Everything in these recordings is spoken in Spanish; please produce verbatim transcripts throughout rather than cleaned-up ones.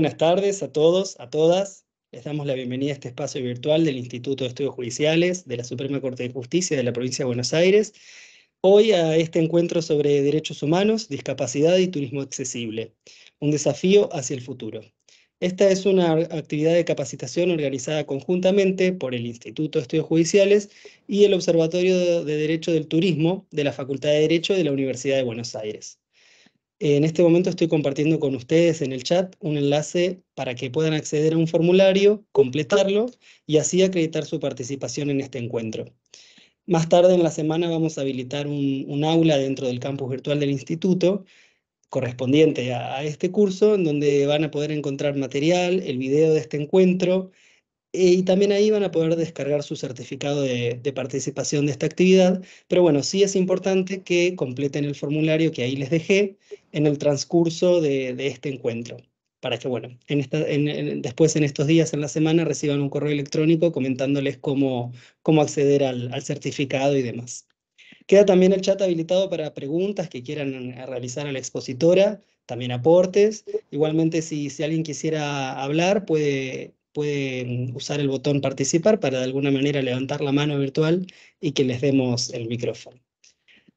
buenas tardes a todos, a todas. Les damos la bienvenida a este espacio virtual del Instituto de Estudios Judiciales de la Suprema Corte de Justicia de la Provincia de Buenos Aires. Hoy a este encuentro sobre derechos humanos, discapacidad y turismo accesible. Un desafío hacia el futuro. Esta es una actividad de capacitación organizada conjuntamente por el Instituto de Estudios Judiciales y el Observatorio de Derecho del Turismo de la Facultad de Derecho de la Universidad de Buenos Aires. En este momento estoy compartiendo con ustedes en el chat un enlace para que puedan acceder a un formulario, completarlo y así acreditar su participación en este encuentro. Más tarde en la semana vamos a habilitar un, un aula dentro del campus virtual del instituto correspondiente a, a este curso, en donde van a poder encontrar material, el video de este encuentro, eh, y también ahí van a poder descargar su certificado de, de participación de esta actividad. Pero bueno, sí es importante que completen el formulario que ahí les dejé en el transcurso de, de este encuentro, para que bueno, en esta, en, en, después en estos días, en la semana, reciban un correo electrónico comentándoles cómo, cómo acceder al, al certificado y demás. Queda también el chat habilitado para preguntas que quieran realizar a la expositora, también aportes. Igualmente, si, si alguien quisiera hablar, puede, puede usar el botón participar para de alguna manera levantar la mano virtual y que les demos el micrófono.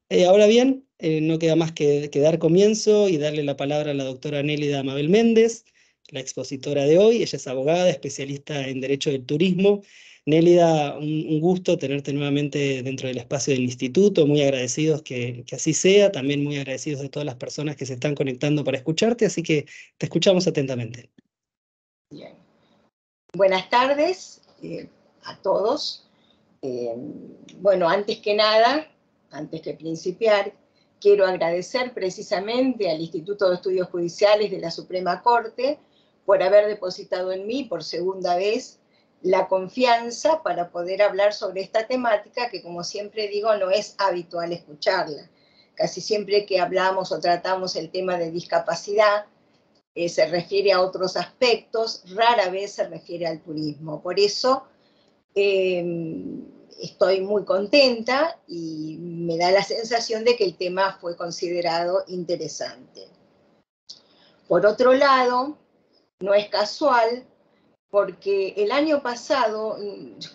Eh, ahora bien, eh, no queda más que, que dar comienzo y darle la palabra a la doctora Nélida Mabel Méndez, la expositora de hoy. Ella es abogada, especialista en Derecho del Turismo. Nélida, un gusto tenerte nuevamente dentro del espacio del instituto, muy agradecidos que, que así sea, también muy agradecidos de todas las personas que se están conectando para escucharte, así que te escuchamos atentamente. Bien. Buenas tardes eh, a todos. Eh, bueno, antes que nada, antes que principiar, quiero agradecer precisamente al Instituto de Estudios Judiciales de la Suprema Corte por haber depositado en mí por segunda vez la confianza para poder hablar sobre esta temática que, como siempre digo, no es habitual escucharla. Casi siempre que hablamos o tratamos el tema de discapacidad, eh, se refiere a otros aspectos, rara vez se refiere al turismo. Por eso eh, estoy muy contenta y me da la sensación de que el tema fue considerado interesante. Por otro lado, no es casual, porque el año pasado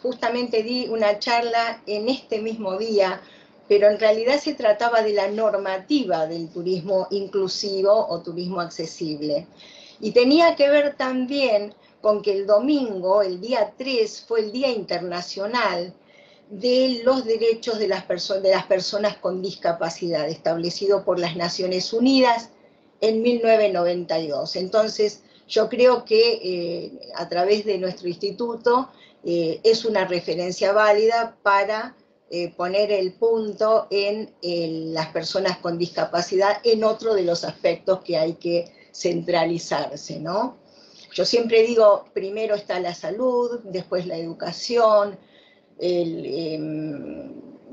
justamente di una charla en este mismo día, pero en realidad se trataba de la normativa del turismo inclusivo o turismo accesible. Y tenía que ver también con que el domingo, el día tres, fue el Día Internacional de los Derechos de las, perso- de las Personas con Discapacidad, establecido por las Naciones Unidas en mil novecientos noventa y dos. Entonces, yo creo que eh, a través de nuestro instituto eh, es una referencia válida para eh, poner el punto en, en las personas con discapacidad en otro de los aspectos que hay que centralizarse, ¿no? Yo siempre digo, primero está la salud, después la educación, el, eh,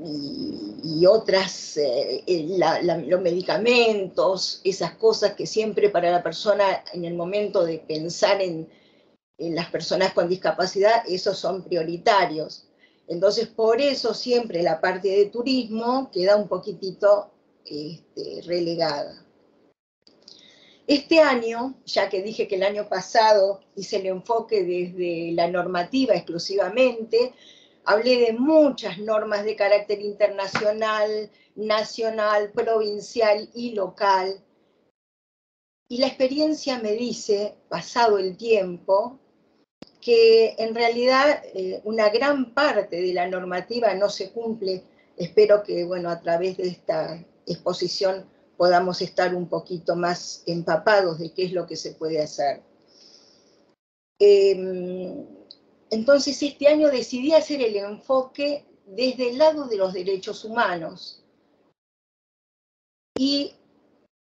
y, y otras, eh, la, la, los medicamentos, esas cosas que siempre para la persona, en el momento de pensar en, en las personas con discapacidad, esos son prioritarios. Entonces, por eso siempre la parte de turismo queda un poquitito este, relegada. Este año, ya que dije que el año pasado hice el enfoque desde la normativa exclusivamente, hablé de muchas normas de carácter internacional, nacional, provincial y local. Y la experiencia me dice, pasado el tiempo, que en realidad eh, una gran parte de la normativa no se cumple. Espero que, bueno, a través de esta exposición podamos estar un poquito más empapados de qué es lo que se puede hacer. Eh, Entonces, este año decidí hacer el enfoque desde el lado de los derechos humanos. Y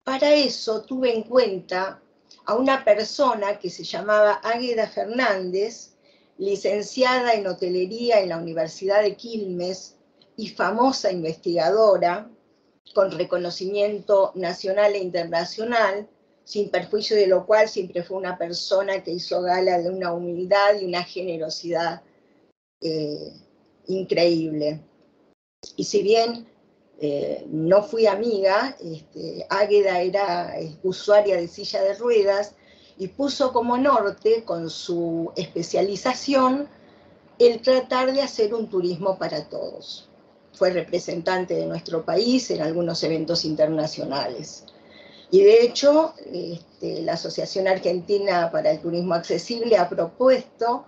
para eso tuve en cuenta a una persona que se llamaba Águeda Fernández, licenciada en hotelería en la Universidad de Quilmes y famosa investigadora, con reconocimiento nacional e internacional, sin perjuicio de lo cual siempre fue una persona que hizo gala de una humildad y una generosidad eh, increíble. Y si bien eh, no fui amiga, este, Águeda era eh, usuaria de silla de ruedas, y puso como norte, con su especialización, el tratar de hacer un turismo para todos. Fue representante de nuestro país en algunos eventos internacionales. Y de hecho, este, la Asociación Argentina para el Turismo Accesible ha propuesto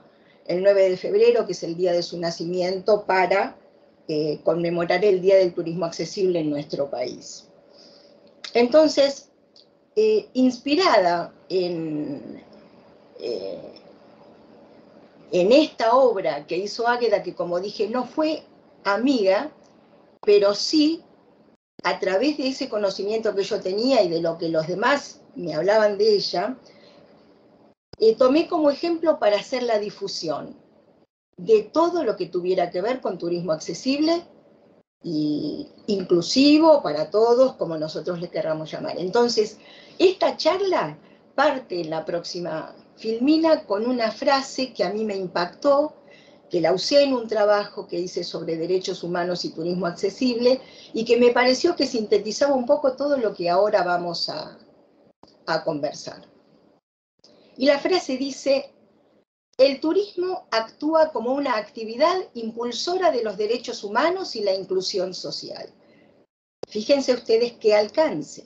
el nueve de febrero, que es el día de su nacimiento, para eh, conmemorar el Día del Turismo Accesible en nuestro país. Entonces, eh, inspirada en, eh, en esta obra que hizo Águeda, que como dije, no fue amiga, pero sí, a través de ese conocimiento que yo tenía y de lo que los demás me hablaban de ella, eh, tomé como ejemplo para hacer la difusión de todo lo que tuviera que ver con turismo accesible e inclusivo para todos, como nosotros le querramos llamar. Entonces, esta charla parte en la próxima filmina con una frase que a mí me impactó, que la usé en un trabajo que hice sobre derechos humanos y turismo accesible, y que me pareció que sintetizaba un poco todo lo que ahora vamos a, a conversar. Y la frase dice: el turismo actúa como una actividad impulsora de los derechos humanos y la inclusión social. Fíjense ustedes qué alcance.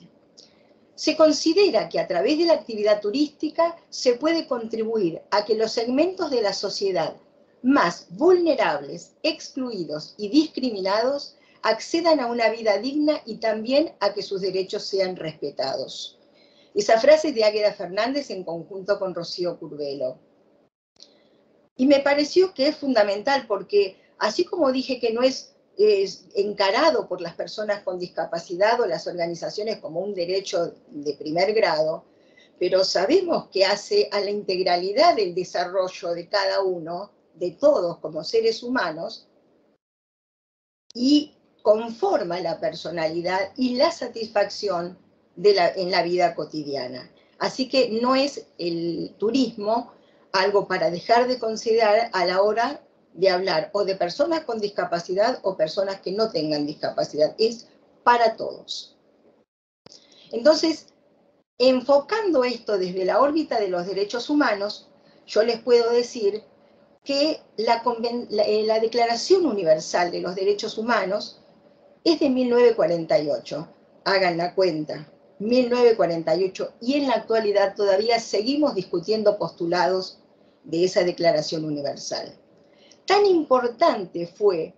Se considera que a través de la actividad turística se puede contribuir a que los segmentos de la sociedad más vulnerables, excluidos y discriminados accedan a una vida digna y también a que sus derechos sean respetados. Esa frase es de Águeda Fernández en conjunto con Rocío Curvelo. Y me pareció que es fundamental porque, así como dije que no es, es encarado por las personas con discapacidad o las organizaciones como un derecho de primer grado, pero sabemos que hace a la integralidad del desarrollo de cada uno, de todos como seres humanos, y conforma la personalidad y la satisfacción de la, en la vida cotidiana. Así que no es el turismo algo para dejar de considerar a la hora de hablar o de personas con discapacidad o personas que no tengan discapacidad, es para todos. Entonces, enfocando esto desde la órbita de los derechos humanos, yo les puedo decir que la, la, la Declaración Universal de los Derechos Humanos es de mil novecientos cuarenta y ocho, hagan la cuenta, mil novecientos cuarenta y ocho, y en la actualidad todavía seguimos discutiendo postulados de esa Declaración Universal. Tan importante fue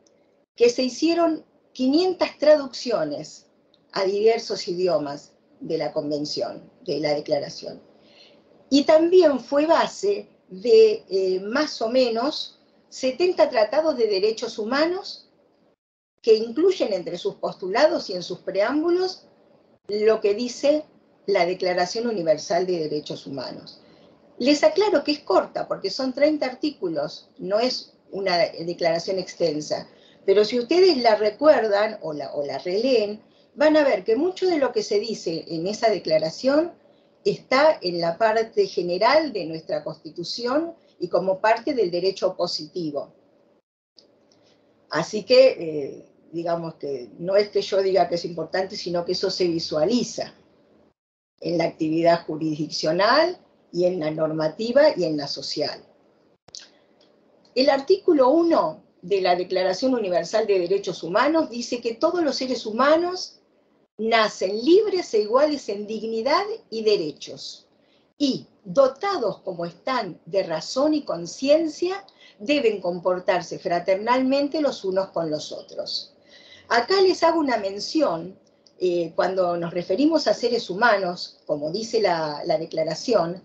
que se hicieron quinientas traducciones a diversos idiomas de la Convención, de la Declaración, y también fue base de eh, más o menos setenta tratados de derechos humanos que incluyen entre sus postulados y en sus preámbulos lo que dice la Declaración Universal de Derechos Humanos. Les aclaro que es corta porque son treinta artículos, no es una declaración extensa, pero si ustedes la recuerdan o la, o la releen, van a ver que mucho de lo que se dice en esa declaración está en la parte general de nuestra Constitución y como parte del derecho positivo. Así que, eh, digamos que no es que yo diga que es importante, sino que eso se visualiza en la actividad jurisdiccional y en la normativa y en la social. El artículo uno de la Declaración Universal de Derechos Humanos dice que todos los seres humanos nacen libres e iguales en dignidad y derechos, y, dotados como están de razón y conciencia, deben comportarse fraternalmente los unos con los otros. Acá les hago una mención, eh, cuando nos referimos a seres humanos, como dice la, la declaración,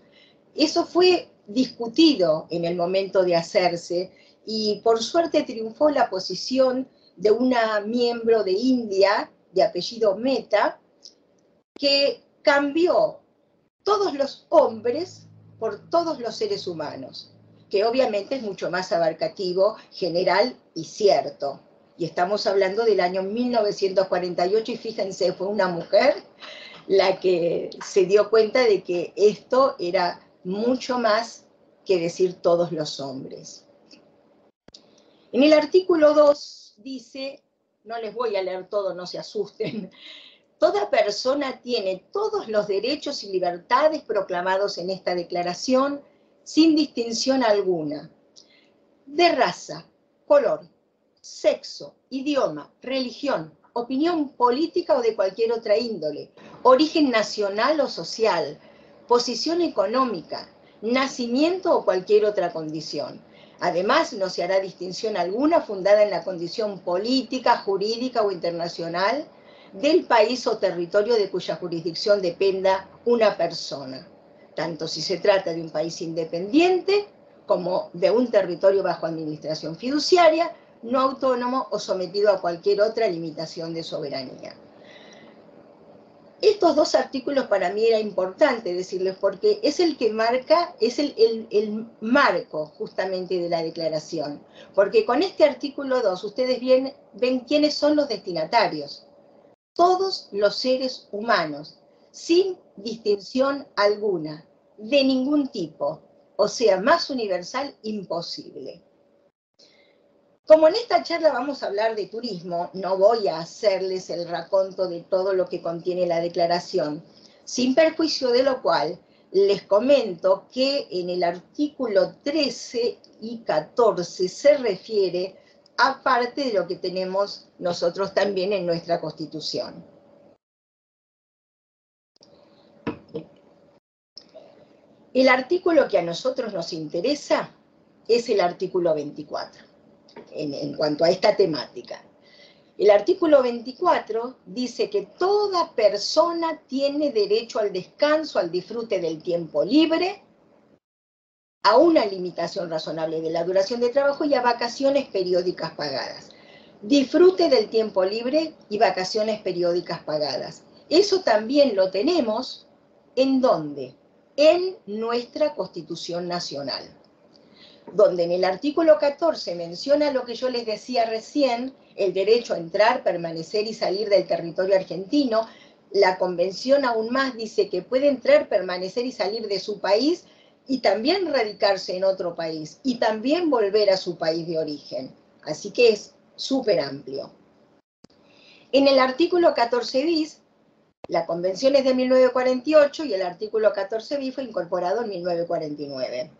eso fue discutido en el momento de hacerse, y por suerte triunfó la posición de una miembro de India, de apellido Mehta, que cambió todos los hombres por todos los seres humanos, que obviamente es mucho más abarcativo, general y cierto. Y estamos hablando del año mil novecientos cuarenta y ocho, y fíjense, fue una mujer la que se dio cuenta de que esto era mucho más que decir todos los hombres. En el artículo dos dice, no les voy a leer todo, no se asusten. Toda persona tiene todos los derechos y libertades proclamados en esta declaración, sin distinción alguna, de raza, color, sexo, idioma, religión, opinión política o de cualquier otra índole, origen nacional o social, posición económica, nacimiento o cualquier otra condición. Además, no se hará distinción alguna fundada en la condición política, jurídica o internacional del país o territorio de cuya jurisdicción dependa una persona, tanto si se trata de un país independiente como de un territorio bajo administración fiduciaria, no autónomo o sometido a cualquier otra limitación de soberanía. Estos dos artículos para mí era importante decirles porque es el que marca, es el, el, el marco justamente de la declaración, porque con este artículo dos ustedes bien, ven quiénes son los destinatarios. Todos los seres humanos, sin distinción alguna, de ningún tipo, o sea, más universal imposible. Como en esta charla vamos a hablar de turismo, no voy a hacerles el raconto de todo lo que contiene la declaración, sin perjuicio de lo cual les comento que en el artículo trece y catorce se refiere aparte de lo que tenemos nosotros también en nuestra Constitución. El artículo que a nosotros nos interesa es el artículo veinticuatro, en, en cuanto a esta temática. El artículo veinticuatro dice que toda persona tiene derecho al descanso, al disfrute del tiempo libre, a una limitación razonable de la duración de trabajo y a vacaciones periódicas pagadas. Disfrute del tiempo libre y vacaciones periódicas pagadas. Eso también lo tenemos, ¿en dónde? En nuestra Constitución Nacional, donde en el artículo catorce menciona lo que yo les decía recién, el derecho a entrar, permanecer y salir del territorio argentino. La Convención aún más dice que puede entrar, permanecer y salir de su país, y también radicarse en otro país, y también volver a su país de origen. Así que es súper amplio. En el artículo catorce bis, la Convención es de mil novecientos cuarenta y ocho y el artículo catorce bis fue incorporado en mil novecientos cuarenta y nueve,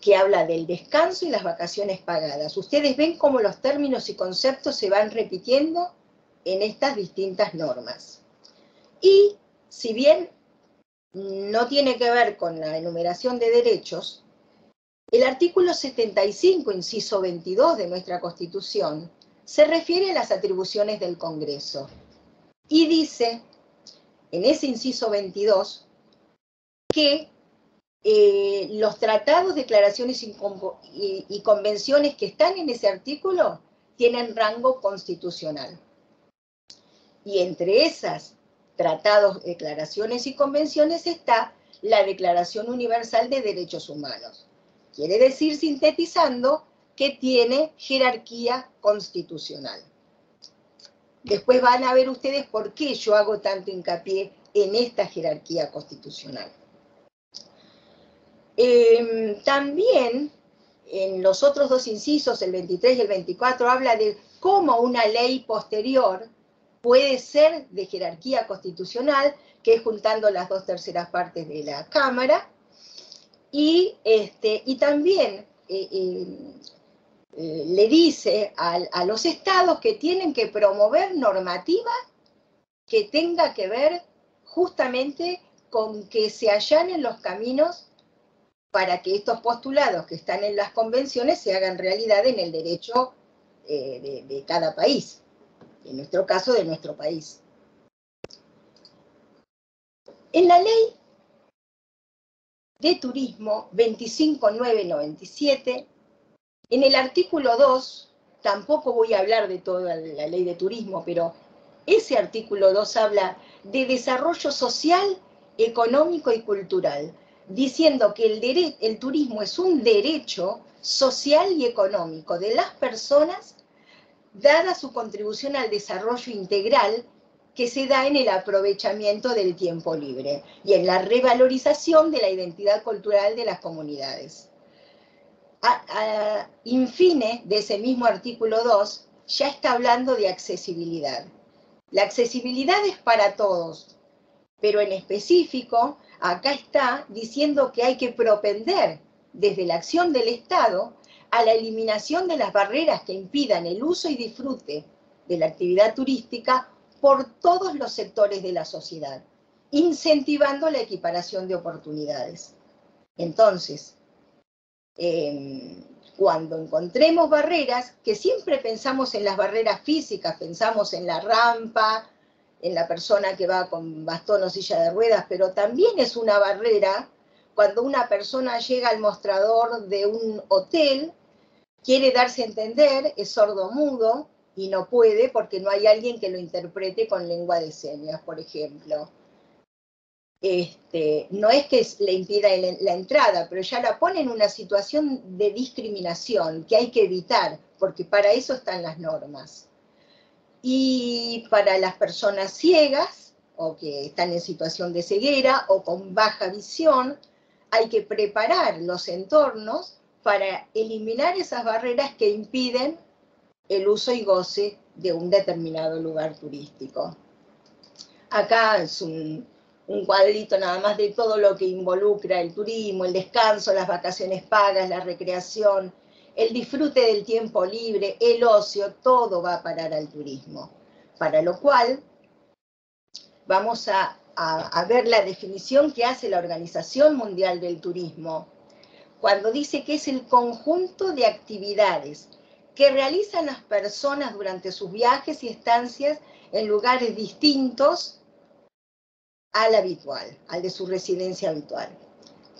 que habla del descanso y las vacaciones pagadas. Ustedes ven cómo los términos y conceptos se van repitiendo en estas distintas normas. Y si bien no tiene que ver con la enumeración de derechos, el artículo setenta y cinco, inciso veintidós de nuestra Constitución, se refiere a las atribuciones del Congreso. Y dice, en ese inciso veintidós, que eh, los tratados, declaraciones y, y, y convenciones que están en ese artículo tienen rango constitucional. Y entre esas tratados, declaraciones y convenciones está la Declaración Universal de Derechos Humanos. Quiere decir, sintetizando, que tiene jerarquía constitucional. Después van a ver ustedes por qué yo hago tanto hincapié en esta jerarquía constitucional. Eh, también, en los otros dos incisos, el veintitrés y el veinticuatro, habla de cómo una ley posterior puede ser de jerarquía constitucional, que es juntando las dos terceras partes de la Cámara, y, este, y también eh, eh, eh, le dice a, a los estados que tienen que promover normativa que tenga que ver justamente con que se allanen los caminos para que estos postulados que están en las convenciones se hagan realidad en el derecho eh, de, de cada país. En nuestro caso, de nuestro país. En la Ley de Turismo veinticinco mil novecientos noventa y siete, en el artículo dos, tampoco voy a hablar de toda la Ley de Turismo, pero ese artículo dos habla de desarrollo social, económico y cultural, diciendo que el, el turismo es un derecho social y económico de las personas, dada su contribución al desarrollo integral que se da en el aprovechamiento del tiempo libre y en la revalorización de la identidad cultural de las comunidades. A, a infine de ese mismo artículo dos, ya está hablando de accesibilidad. La accesibilidad es para todos, pero en específico, acá está diciendo que hay que propender desde la acción del Estado a la eliminación de las barreras que impidan el uso y disfrute de la actividad turística por todos los sectores de la sociedad, incentivando la equiparación de oportunidades. Entonces, eh, cuando encontremos barreras, que siempre pensamos en las barreras físicas, pensamos en la rampa, en la persona que va con bastón o silla de ruedas, pero también es una barrera cuando una persona llega al mostrador de un hotel, quiere darse a entender, es sordomudo y no puede porque no hay alguien que lo interprete con lengua de señas, por ejemplo. Este, no es que le impida la entrada, pero ya la pone en una situación de discriminación que hay que evitar, porque para eso están las normas. Y para las personas ciegas, o que están en situación de ceguera, o con baja visión, hay que preparar los entornos para eliminar esas barreras que impiden el uso y goce de un determinado lugar turístico. Acá es un, un cuadrito nada más de todo lo que involucra el turismo, el descanso, las vacaciones pagas, la recreación, el disfrute del tiempo libre, el ocio, todo va a parar al turismo. Para lo cual, vamos a, a, a ver la definición que hace la Organización Mundial del Turismo, cuando dice que es el conjunto de actividades que realizan las personas durante sus viajes y estancias en lugares distintos al habitual, al de su residencia habitual,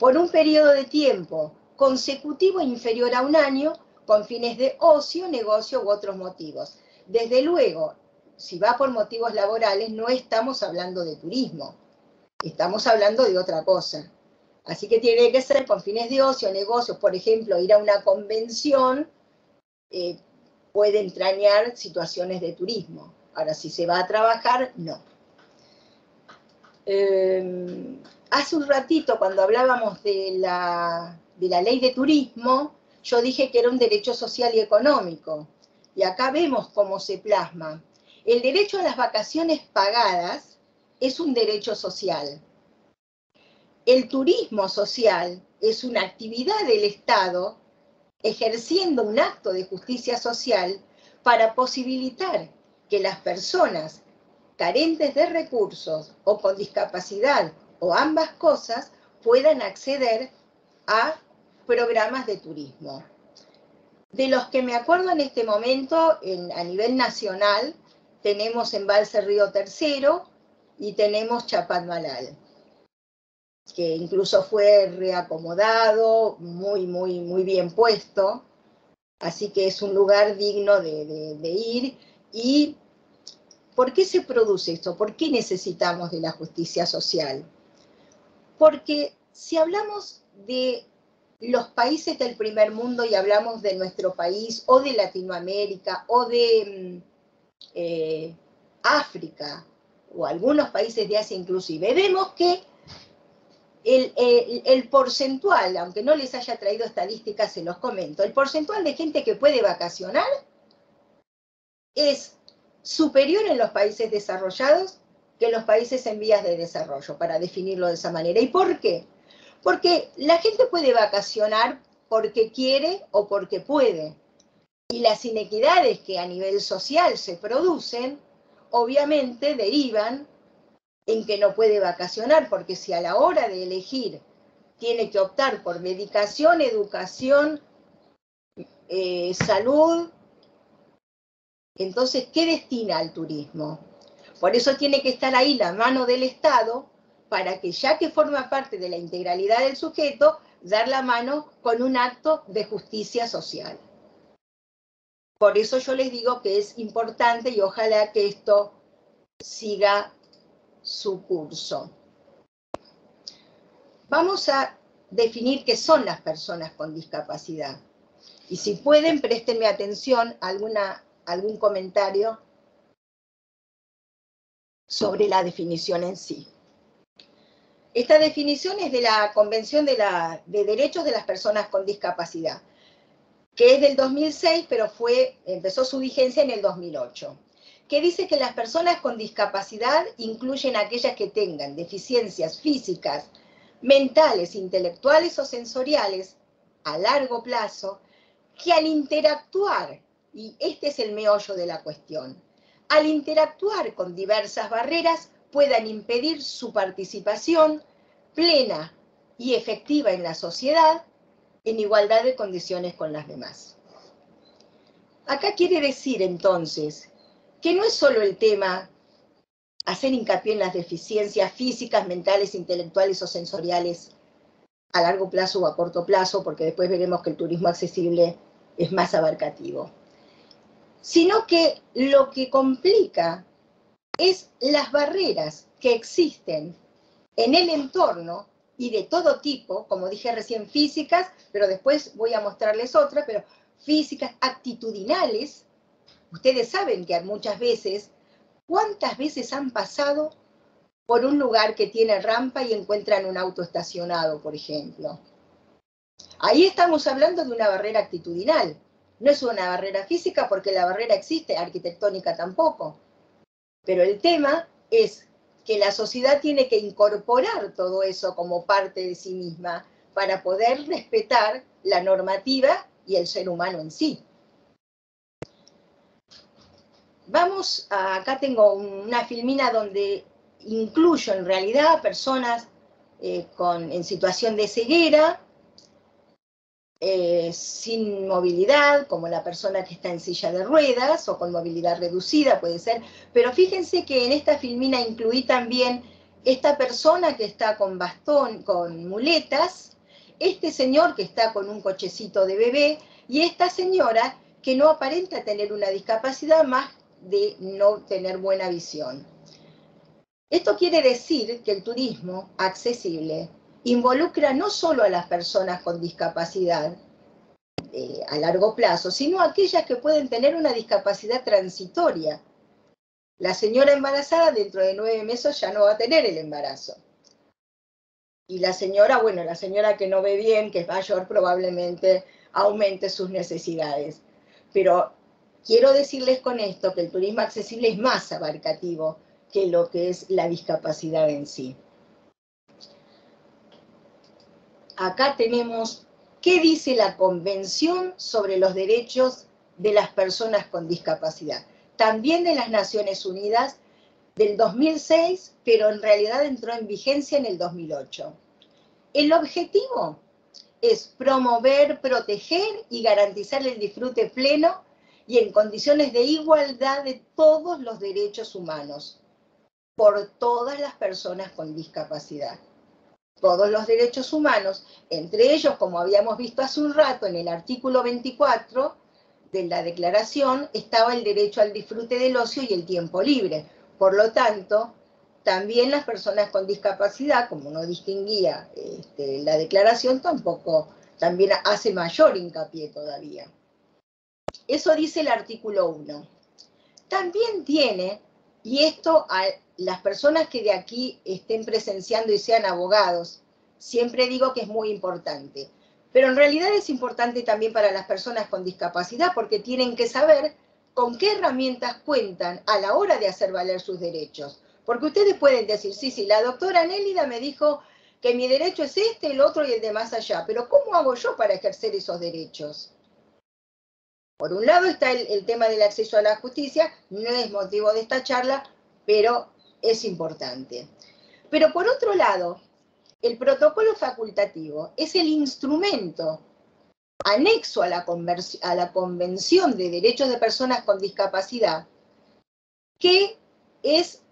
por un periodo de tiempo consecutivo inferior a un año, con fines de ocio, negocio u otros motivos. Desde luego, si va por motivos laborales, no estamos hablando de turismo, estamos hablando de otra cosa. Así que tiene que ser con fines de ocio, negocios, por ejemplo, ir a una convención, eh, puede entrañar situaciones de turismo. Ahora, si se va a trabajar, no. Eh, hace un ratito, cuando hablábamos de la... de la ley de turismo, yo dije que era un derecho social y económico, y acá vemos cómo se plasma. El derecho a las vacaciones pagadas es un derecho social. El turismo social es una actividad del Estado ejerciendo un acto de justicia social para posibilitar que las personas carentes de recursos o con discapacidad o ambas cosas puedan acceder a programas de turismo. De los que me acuerdo en este momento, en, a nivel nacional, tenemos Embalse Río Tercero y tenemos Chapadmalal, que incluso fue reacomodado, muy, muy, muy bien puesto, así que es un lugar digno de, de, de ir. ¿Y por qué se produce esto? ¿Por qué necesitamos de la justicia social? Porque si hablamos de los países del primer mundo y hablamos de nuestro país, o de Latinoamérica, o de eh, África, o algunos países de Asia inclusive, vemos que el, el, el porcentual, aunque no les haya traído estadísticas, se los comento, el porcentual de gente que puede vacacionar es superior en los países desarrollados que en los países en vías de desarrollo, para definirlo de esa manera. ¿Y por qué? Porque la gente puede vacacionar porque quiere o porque puede. Y las inequidades que a nivel social se producen, obviamente derivan en que no puede vacacionar, porque si a la hora de elegir tiene que optar por medicación, educación, eh, salud, entonces, ¿qué destina al turismo? Por eso tiene que estar ahí la mano del Estado, para que ya que forma parte de la integralidad del sujeto, dar la mano con un acto de justicia social. Por eso yo les digo que es importante y ojalá que esto siga su curso. Vamos a definir qué son las personas con discapacidad. Y si pueden, préstenme atención a alguna, algún comentario sobre la definición en sí. Esta definición es de la Convención de, la, de Derechos de las Personas con Discapacidad, que es del dos mil seis, pero fue, empezó su vigencia en el dos mil ocho. que dice que las personas con discapacidad incluyen aquellas que tengan deficiencias físicas, mentales, intelectuales o sensoriales a largo plazo, que al interactuar, y este es el meollo de la cuestión, al interactuar con diversas barreras puedan impedir su participación plena y efectiva en la sociedad en igualdad de condiciones con las demás. Acá quiere decir entonces que no es solo el tema hacer hincapié en las deficiencias físicas, mentales, intelectuales o sensoriales a largo plazo o a corto plazo, porque después veremos que el turismo accesible es más abarcativo, sino que lo que complica es las barreras que existen en el entorno y de todo tipo, como dije recién físicas, pero después voy a mostrarles otras, pero físicas, actitudinales. Ustedes saben que muchas veces, ¿cuántas veces han pasado por un lugar que tiene rampa y encuentran un auto estacionado, por ejemplo? Ahí estamos hablando de una barrera actitudinal. No es una barrera física porque la barrera existe, arquitectónica tampoco. Pero el tema es que la sociedad tiene que incorporar todo eso como parte de sí misma para poder respetar la normativa y el ser humano en sí. Vamos, a, acá tengo una filmina donde incluyo en realidad personas eh, con, en situación de ceguera, eh, sin movilidad, como la persona que está en silla de ruedas, o con movilidad reducida puede ser, pero fíjense que en esta filmina incluí también esta persona que está con bastón, con muletas, este señor que está con un cochecito de bebé, y esta señora que no aparenta tener una discapacidad más de no tener buena visión. Esto quiere decir que el turismo accesible involucra no solo a las personas con discapacidad eh, a largo plazo, sino a aquellas que pueden tener una discapacidad transitoria. La señora embarazada dentro de nueve meses ya no va a tener el embarazo. Y la señora, bueno, la señora que no ve bien, que es mayor, probablemente aumente sus necesidades. Pero quiero decirles con esto que el turismo accesible es más abarcativo que lo que es la discapacidad en sí. Acá tenemos qué dice la Convención sobre los Derechos de las Personas con Discapacidad. También de las Naciones Unidas del dos mil seis, pero en realidad entró en vigencia en el dos mil ocho. El objetivo es promover, proteger y garantizar el disfrute pleno y en condiciones de igualdad de todos los derechos humanos, por todas las personas con discapacidad. Todos los derechos humanos, entre ellos, como habíamos visto hace un rato, en el artículo veinticuatro de la declaración, estaba el derecho al disfrute del ocio y el tiempo libre. Por lo tanto, también las personas con discapacidad, como no distinguía este, la declaración, tampoco, también hace mayor hincapié todavía. Eso dice el artículo uno. También tiene, y esto a las personas que de aquí estén presenciando y sean abogados, siempre digo que es muy importante, pero en realidad es importante también para las personas con discapacidad porque tienen que saber con qué herramientas cuentan a la hora de hacer valer sus derechos. Porque ustedes pueden decir, sí, sí, la doctora Nélida me dijo que mi derecho es este, el otro y el de más allá, pero ¿cómo hago yo para ejercer esos derechos? Por un lado está el, el tema del acceso a la justicia, no es motivo de esta charla, pero es importante. Pero por otro lado, el protocolo facultativo es el instrumento anexo a la, a la Convención de Derechos de Personas con Discapacidad, que es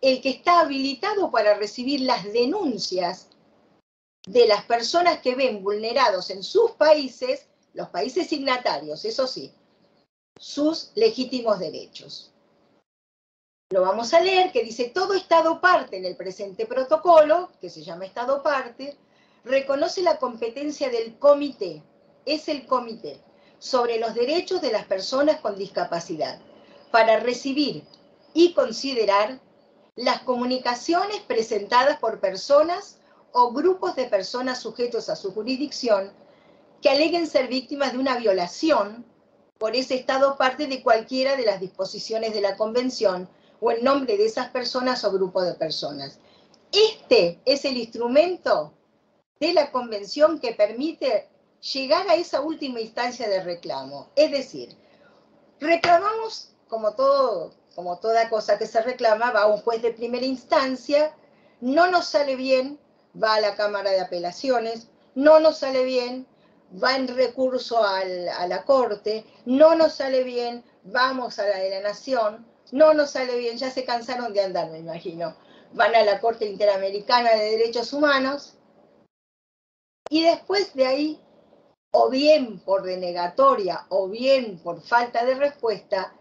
el que está habilitado para recibir las denuncias de las personas que ven vulnerados en sus países, los países signatarios, eso sí, sus legítimos derechos. Lo vamos a leer, que dice, todo Estado parte en el presente protocolo, que se llama Estado parte, reconoce la competencia del Comité, es el Comité, sobre los derechos de las personas con discapacidad, para recibir y considerar las comunicaciones presentadas por personas o grupos de personas sujetos a su jurisdicción que aleguen ser víctimas de una violación por ese Estado parte de cualquiera de las disposiciones de la Convención o en nombre de esas personas o grupo de personas. Este es el instrumento de la Convención que permite llegar a esa última instancia de reclamo. Es decir, reclamamos, como, todo, como toda cosa que se reclama, va a un juez de primera instancia, no nos sale bien, va a la Cámara de Apelaciones, no nos sale bien, va en recurso al, a la Corte, no nos sale bien, vamos a la de la Nación, no nos sale bien, ya se cansaron de andar, me imagino. Van a la Corte Interamericana de Derechos Humanos, y después de ahí, o bien por denegatoria, o bien por falta de respuesta,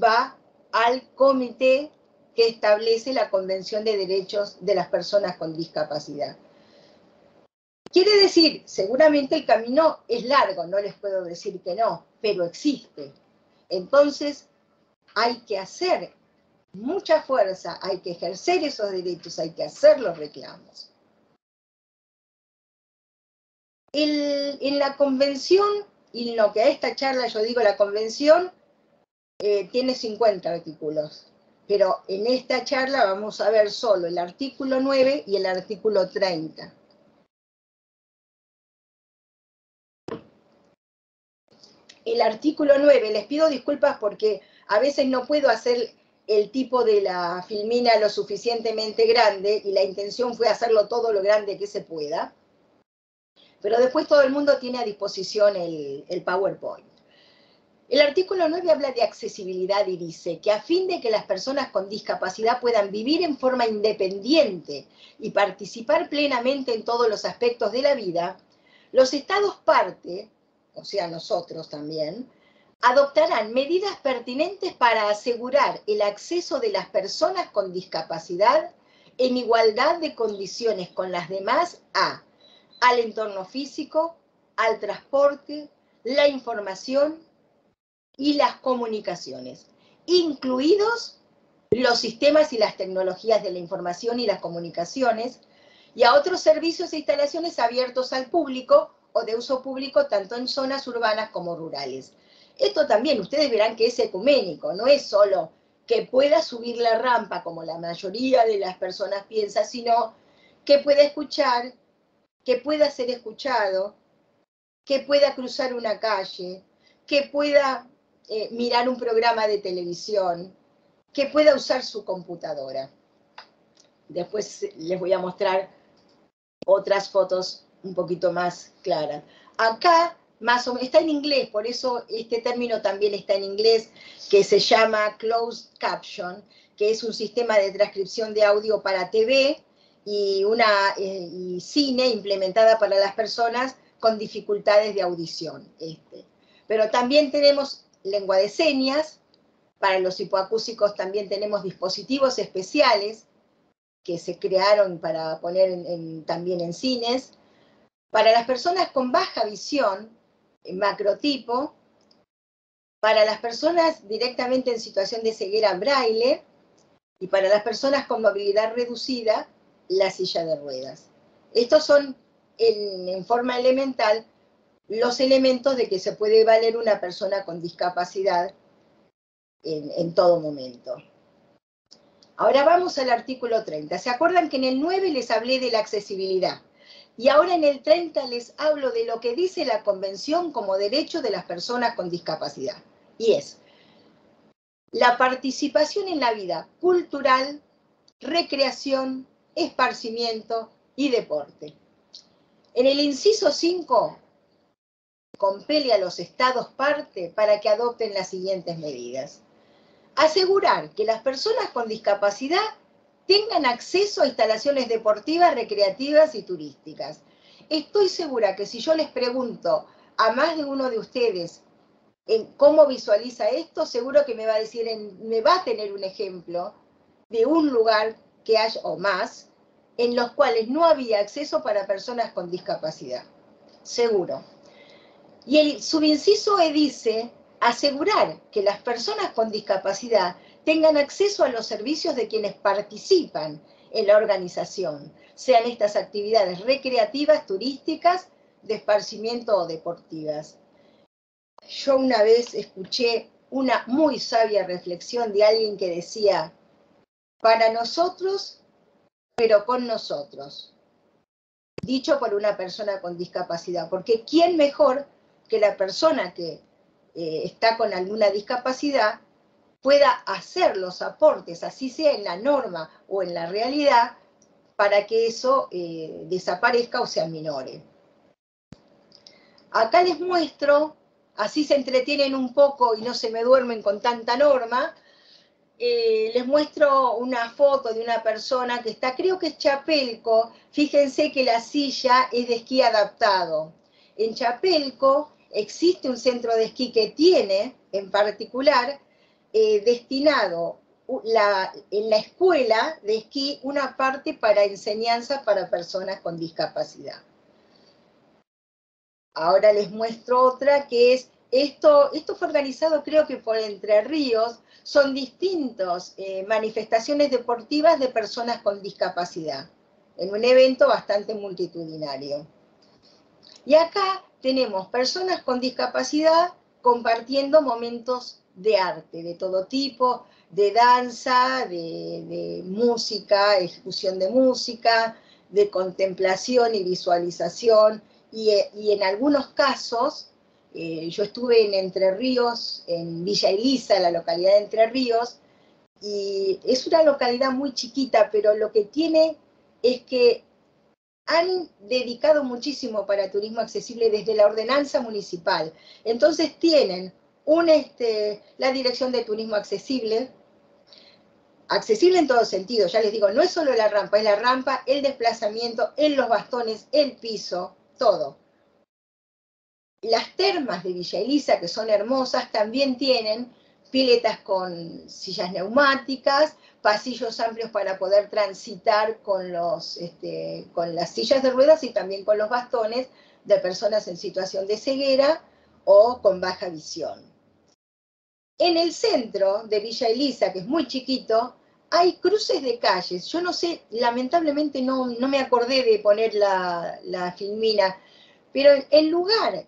va al comité que establece la Convención de Derechos de las Personas con Discapacidad. Quiere decir, seguramente el camino es largo, no les puedo decir que no, pero existe. Entonces, hay que hacer mucha fuerza, hay que ejercer esos derechos, hay que hacer los reclamos. El, en la convención, y en lo que a esta charla yo digo la convención, eh, tiene cincuenta artículos, pero en esta charla vamos a ver solo el artículo nueve y el artículo treinta. El artículo nueve, les pido disculpas porque a veces no puedo hacer el tipo de la filmina lo suficientemente grande, y la intención fue hacerlo todo lo grande que se pueda. Pero después todo el mundo tiene a disposición el, el PowerPoint. El artículo nueve habla de accesibilidad y dice que a fin de que las personas con discapacidad puedan vivir en forma independiente y participar plenamente en todos los aspectos de la vida, los estados parte, o sea nosotros también, adoptarán medidas pertinentes para asegurar el acceso de las personas con discapacidad en igualdad de condiciones con las demás a al entorno físico, al transporte, la información y las comunicaciones, incluidos los sistemas y las tecnologías de la información y las comunicaciones, y a otros servicios e instalaciones abiertos al público o de uso público tanto en zonas urbanas como rurales. Esto también, ustedes verán que es ecuménico, no es solo que pueda subir la rampa como la mayoría de las personas piensa, sino que pueda escuchar, que pueda ser escuchado, que pueda cruzar una calle, que pueda eh, mirar un programa de televisión, que pueda usar su computadora. Después les voy a mostrar otras fotos un poquito más claras. Acá, más o menos, está en inglés, por eso este término también está en inglés, que se llama Closed Caption, que es un sistema de transcripción de audio para T V, y una eh, y cine implementada para las personas con dificultades de audición. Este. Pero también tenemos lengua de señas, para los hipoacúsicos también tenemos dispositivos especiales que se crearon para poner en, en, también en cines. Para las personas con baja visión, en macrotipo, para las personas directamente en situación de ceguera, braille, y para las personas con movilidad reducida, la silla de ruedas. Estos son, en, en forma elemental, los elementos de que se puede valer una persona con discapacidad en, en todo momento. Ahora vamos al artículo treinta. ¿Se acuerdan que en el nueve les hablé de la accesibilidad? Y ahora en el treinta les hablo de lo que dice la Convención como derecho de las personas con discapacidad. Y es la participación en la vida cultural, recreación, esparcimiento y deporte. En el inciso cinco, compele a los estados parte para que adopten las siguientes medidas. Asegurar que las personas con discapacidad tengan acceso a instalaciones deportivas, recreativas y turísticas. Estoy segura que si yo les pregunto a más de uno de ustedes en cómo visualiza esto, seguro que me va a decir, me va a tener un ejemplo de un lugar que hay, o más, en los cuales no había acceso para personas con discapacidad. Seguro. Y el subinciso E dice, asegurar que las personas con discapacidad tengan acceso a los servicios de quienes participan en la organización, sean estas actividades recreativas, turísticas, de esparcimiento o deportivas. Yo una vez escuché una muy sabia reflexión de alguien que decía, para nosotros, pero con nosotros. Dicho por una persona con discapacidad, porque ¿quién mejor que la persona que eh, está con alguna discapacidad pueda hacer los aportes, así sea en la norma o en la realidad, para que eso eh, desaparezca o se aminore? Acá les muestro, así se entretienen un poco y no se me duermen con tanta norma, eh, les muestro una foto de una persona que está, creo que es Chapelco, fíjense que la silla es de esquí adaptado. En Chapelco existe un centro de esquí que tiene, en particular, eh, destinado la, en la escuela de esquí una parte para enseñanza para personas con discapacidad. Ahora les muestro otra que es, esto, esto fue organizado creo que por Entre Ríos, son distintas eh, manifestaciones deportivas de personas con discapacidad, en un evento bastante multitudinario. Y acá tenemos personas con discapacidad compartiendo momentos de arte, de todo tipo, de danza, de, de música, ejecución de música, de contemplación y visualización, Y, y en algunos casos, eh, yo estuve en Entre Ríos, en Villa Elisa, la localidad de Entre Ríos, y es una localidad muy chiquita, pero lo que tiene es que han dedicado muchísimo para turismo accesible desde la ordenanza municipal. Entonces tienen un, este, la Dirección de Turismo Accesible, accesible en todos sentidos, ya les digo, no es solo la rampa, es la rampa, el desplazamiento, en los bastones, el piso, todo. Las termas de Villa Elisa, que son hermosas, también tienen piletas con sillas neumáticas, pasillos amplios para poder transitar con, los, este, con las sillas de ruedas y también con los bastones de personas en situación de ceguera o con baja visión. En el centro de Villa Elisa, que es muy chiquito, hay cruces de calles. Yo no sé, lamentablemente no, no me acordé de poner la, la filmina, pero en lugar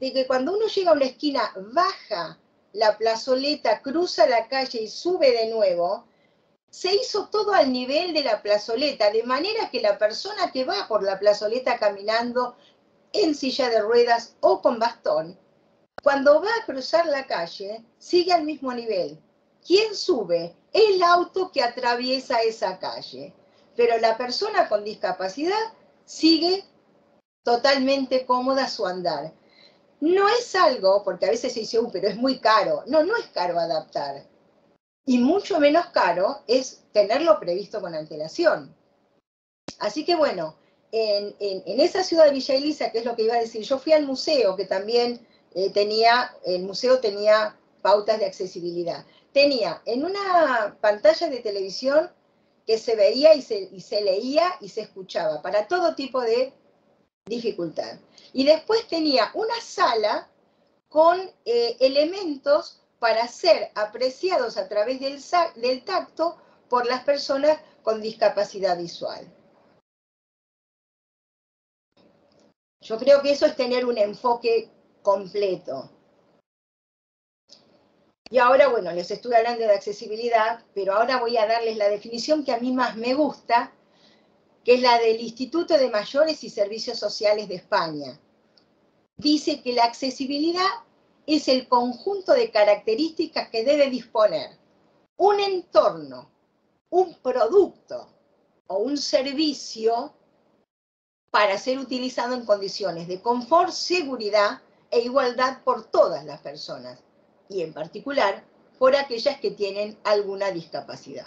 de que cuando uno llega a una esquina, baja la plazoleta, cruza la calle y sube de nuevo, se hizo todo al nivel de la plazoleta, de manera que la persona que va por la plazoleta caminando en silla de ruedas o con bastón, cuando va a cruzar la calle, sigue al mismo nivel. ¿Quién sube? El auto que atraviesa esa calle. Pero la persona con discapacidad sigue totalmente cómoda su andar. No es algo, porque a veces se dice, uh, pero es muy caro. No, no es caro adaptar. Y mucho menos caro es tenerlo previsto con antelación. Así que bueno, en, en, en esa ciudad de Villa Elisa, que es lo que iba a decir, yo fui al museo, que también eh, tenía, el museo tenía pautas de accesibilidad. Tenía en una pantalla de televisión que se veía y se, y se leía y se escuchaba para todo tipo de dificultad. Y después tenía una sala con eh, elementos para ser apreciados a través del, del tacto por las personas con discapacidad visual. Yo creo que eso es tener un enfoque completo. Y ahora, bueno, les estuve hablando de accesibilidad, pero ahora voy a darles la definición que a mí más me gusta, que es la del Instituto de Mayores y Servicios Sociales de España. Dice que la accesibilidad es el conjunto de características que debe disponer un entorno, un producto o un servicio para ser utilizado en condiciones de confort, seguridad e igualdad por todas las personas, y en particular por aquellas que tienen alguna discapacidad.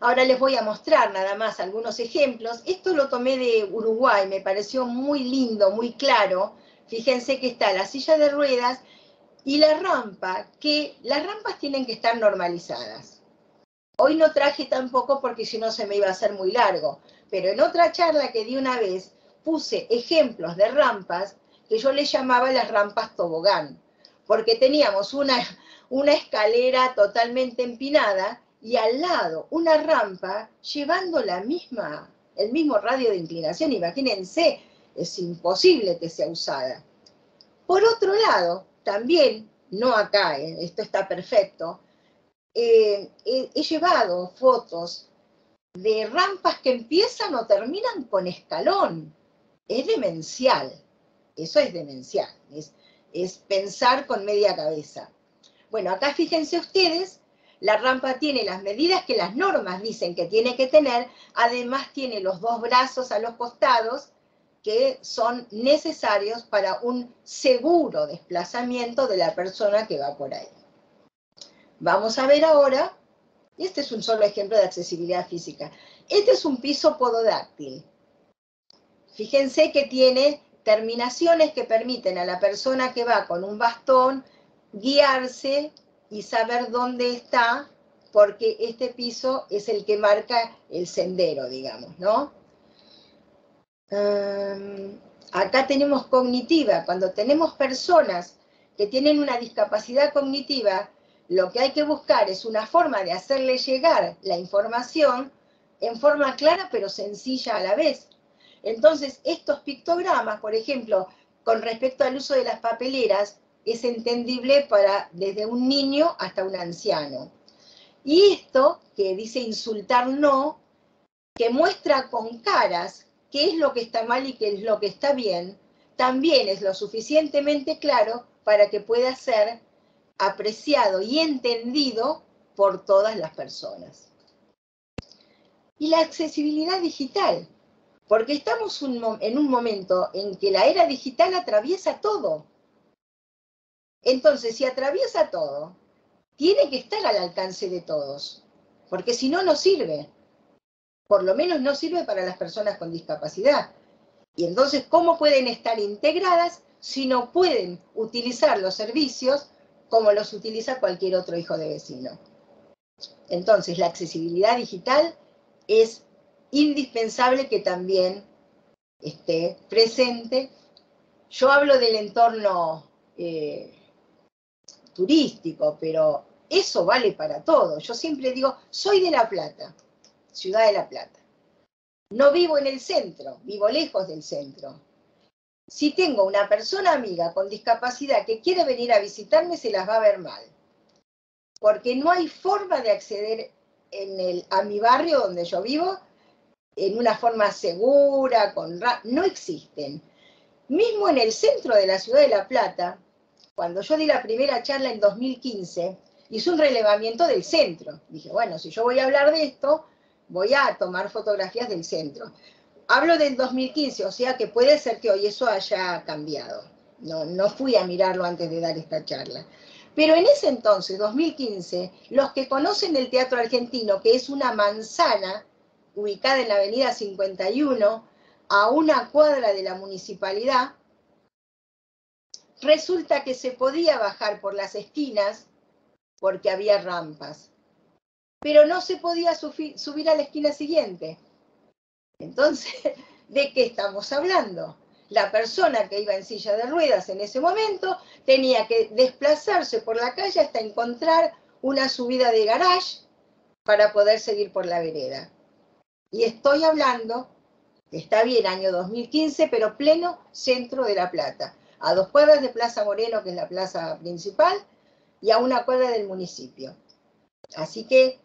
Ahora les voy a mostrar nada más algunos ejemplos. Esto lo tomé de Uruguay, me pareció muy lindo, muy claro. Fíjense que está la silla de ruedas y la rampa, que las rampas tienen que estar normalizadas. Hoy no traje tampoco porque si no se me iba a hacer muy largo, pero en otra charla que di una vez, puse ejemplos de rampas que yo les llamaba las rampas tobogán, porque teníamos una, una escalera totalmente empinada y al lado una rampa llevando la misma, el mismo radio de inclinación. Imagínense, es imposible que sea usada. Por otro lado, también, no acá, eh, esto está perfecto, eh, he, he llevado fotos de rampas que empiezan o terminan con escalón. Es demencial, eso es demencial, es, es pensar con media cabeza. Bueno, acá fíjense ustedes, la rampa tiene las medidas que las normas dicen que tiene que tener, además tiene los dos brazos a los costados que son necesarios para un seguro desplazamiento de la persona que va por ahí. Vamos a ver ahora, este es un solo ejemplo de accesibilidad física. Este es un piso pododáctil. Fíjense que tiene terminaciones que permiten a la persona que va con un bastón guiarse y saber dónde está, porque este piso es el que marca el sendero, digamos, ¿no? Um, acá tenemos cognitiva. Cuando tenemos personas que tienen una discapacidad cognitiva, lo que hay que buscar es una forma de hacerle llegar la información en forma clara pero sencilla a la vez. Entonces, estos pictogramas, por ejemplo, con respecto al uso de las papeleras, es entendible para desde un niño hasta un anciano. Y esto, que dice insultar no, que muestra con caras qué es lo que está mal y qué es lo que está bien, también es lo suficientemente claro para que pueda ser apreciado y entendido por todas las personas. Y la accesibilidad digital, porque estamos un, en un momento en que la era digital atraviesa todo. Entonces, si atraviesa todo, tiene que estar al alcance de todos, porque si no, no sirve. Por lo menos no sirve para las personas con discapacidad. Y entonces, ¿cómo pueden estar integradas si no pueden utilizar los servicios como los utiliza cualquier otro hijo de vecino? Entonces, la accesibilidad digital es indispensable que también esté presente. Yo hablo del entorno eh, turístico, pero eso vale para todo. Yo siempre digo, soy de La Plata, ciudad de La Plata. No vivo en el centro, vivo lejos del centro. Si tengo una persona amiga con discapacidad que quiere venir a visitarme, se las va a ver mal. Porque no hay forma de acceder en el, a mi barrio donde yo vivo en una forma segura, con ra no existen. Mismo en el centro de la ciudad de La Plata, cuando yo di la primera charla en dos mil quince, hice un relevamiento del centro. Dije, bueno, si yo voy a hablar de esto, voy a tomar fotografías del centro. Hablo del dos mil quince, o sea que puede ser que hoy eso haya cambiado. No, no fui a mirarlo antes de dar esta charla. Pero en ese entonces, dos mil quince, los que conocen el Teatro Argentino, que es una manzana ubicada en la avenida cincuenta y uno, a una cuadra de la municipalidad, resulta que se podía bajar por las esquinas porque había rampas, pero no se podía subir a la esquina siguiente. Entonces, ¿de qué estamos hablando? La persona que iba en silla de ruedas en ese momento tenía que desplazarse por la calle hasta encontrar una subida de garage para poder seguir por la vereda. Y estoy hablando, está bien, año dos mil quince, pero pleno centro de La Plata, a dos cuadras de Plaza Moreno, que es la plaza principal, y a una cuadra del municipio. Así que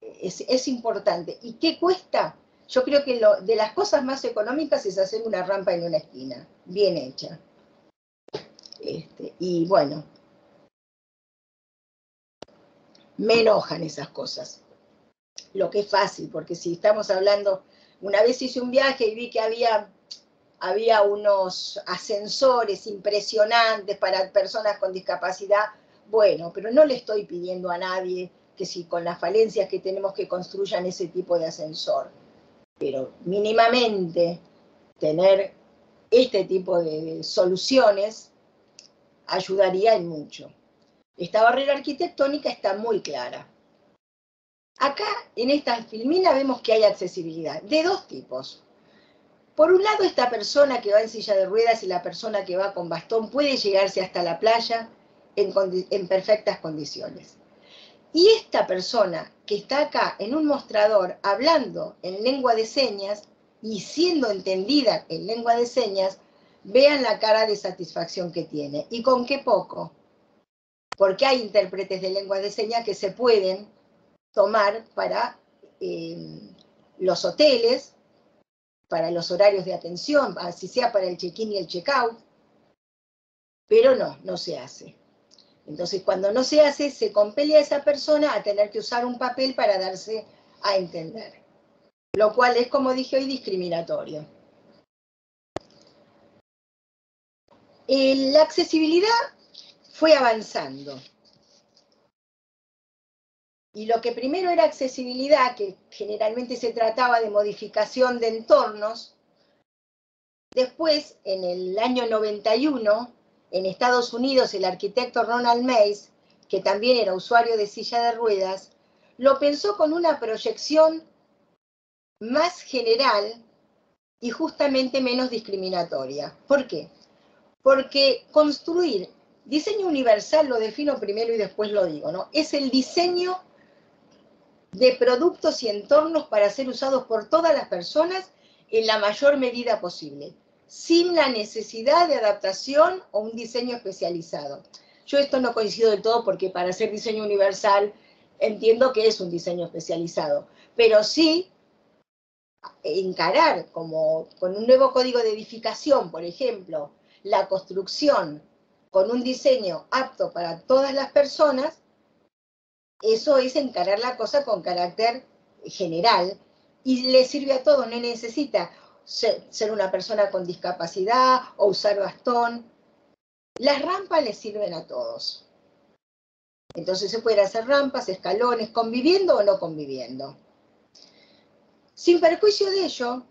es, es importante. ¿Y qué cuesta? Yo creo que lo, de las cosas más económicas es hacer una rampa en una esquina, bien hecha. Este, y bueno, me enojan esas cosas. Lo que es fácil, porque si estamos hablando, una vez hice un viaje y vi que había, había unos ascensores impresionantes para personas con discapacidad. Bueno, pero no le estoy pidiendo a nadie que si con las falencias que tenemos que construyan ese tipo de ascensor. Pero mínimamente tener este tipo de soluciones ayudaría en mucho. Esta barrera arquitectónica está muy clara. Acá, en esta filmina, vemos que hay accesibilidad de dos tipos. Por un lado, esta persona que va en silla de ruedas y la persona que va con bastón puede llegarse hasta la playa en, en perfectas condiciones. Y esta persona que está acá en un mostrador hablando en lengua de señas y siendo entendida en lengua de señas, vean la cara de satisfacción que tiene. ¿Y con qué poco? Porque hay intérpretes de lengua de señas que se pueden tomar para eh, los hoteles, para los horarios de atención, así sea para el check-in y el check-out, pero no, no se hace. Entonces, cuando no se hace, se compele a esa persona a tener que usar un papel para darse a entender, lo cual es, como dije hoy, discriminatorio. La accesibilidad fue avanzando. Y lo que primero era accesibilidad, que generalmente se trataba de modificación de entornos, después, en el año noventa y uno, en Estados Unidos, el arquitecto Ronald Mace, que también era usuario de silla de ruedas, lo pensó con una proyección más general y justamente menos discriminatoria. ¿Por qué? Porque construir, diseño universal lo defino primero y después lo digo, ¿no? Es el diseño de productos y entornos para ser usados por todas las personas en la mayor medida posible, sin la necesidad de adaptación o un diseño especializado. Yo esto no coincido del todo porque para hacer diseño universal entiendo que es un diseño especializado, pero sí encarar como con un nuevo código de edificación, por ejemplo, la construcción con un diseño apto para todas las personas, eso es encarar la cosa con carácter general y le sirve a todos, no necesita ser una persona con discapacidad o usar bastón. Las rampas les sirven a todos. Entonces se pueden hacer rampas, escalones, conviviendo o no conviviendo. Sin perjuicio de ello,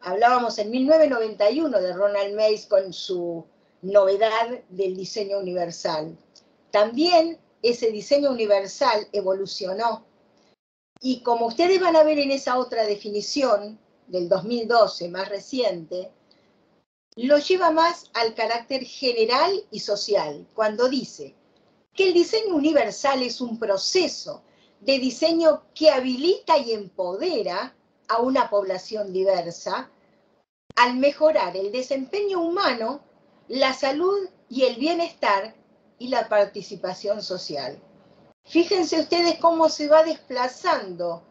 hablábamos en mil novecientos noventa y uno de Ronald Mace con su novedad del diseño universal. También ese diseño universal evolucionó. Y como ustedes van a ver en esa otra definición del dos mil doce, más reciente, lo lleva más al carácter general y social, cuando dice que el diseño universal es un proceso de diseño que habilita y empodera a una población diversa, al mejorar el desempeño humano, la salud y el bienestar y la participación social. Fíjense ustedes cómo se va desplazando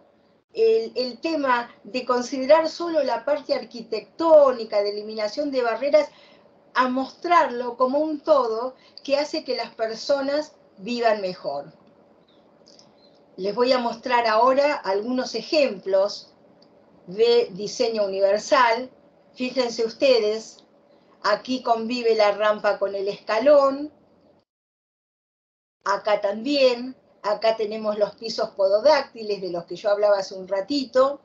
el, el tema de considerar solo la parte arquitectónica, de eliminación de barreras, a mostrarlo como un todo que hace que las personas vivan mejor. Les voy a mostrar ahora algunos ejemplos de diseño universal. Fíjense ustedes, aquí convive la rampa con el escalón, acá también, acá tenemos los pisos pododáctiles de los que yo hablaba hace un ratito,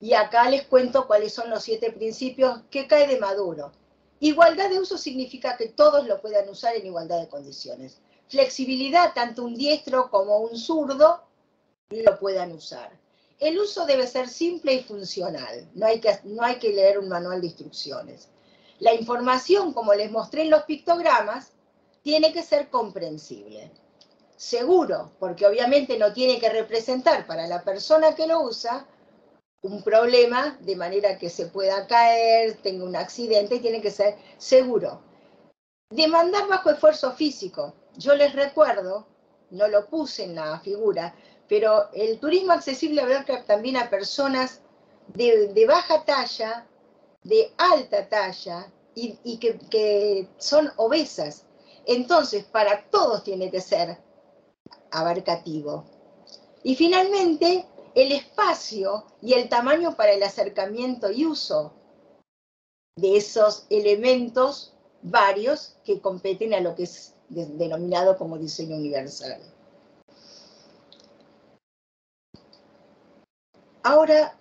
y acá les cuento cuáles son los siete principios que cae de Maduro. Igualdad de uso significa que todos lo puedan usar en igualdad de condiciones. Flexibilidad, tanto un diestro como un zurdo lo puedan usar. El uso debe ser simple y funcional, no hay que, no hay que leer un manual de instrucciones. La información, como les mostré en los pictogramas, tiene que ser comprensible. Seguro, porque obviamente no tiene que representar para la persona que lo usa un problema, de manera que se pueda caer, tenga un accidente, tiene que ser seguro. Demandar bajo esfuerzo físico. Yo les recuerdo, no lo puse en la figura, pero el turismo accesible abarca también a personas de, de baja talla, de alta talla, y, y que, que son obesas. Entonces, para todos tiene que ser abarcativo. Y finalmente, el espacio y el tamaño para el acercamiento y uso de esos elementos varios que competen a lo que es denominado como diseño universal. Ahora,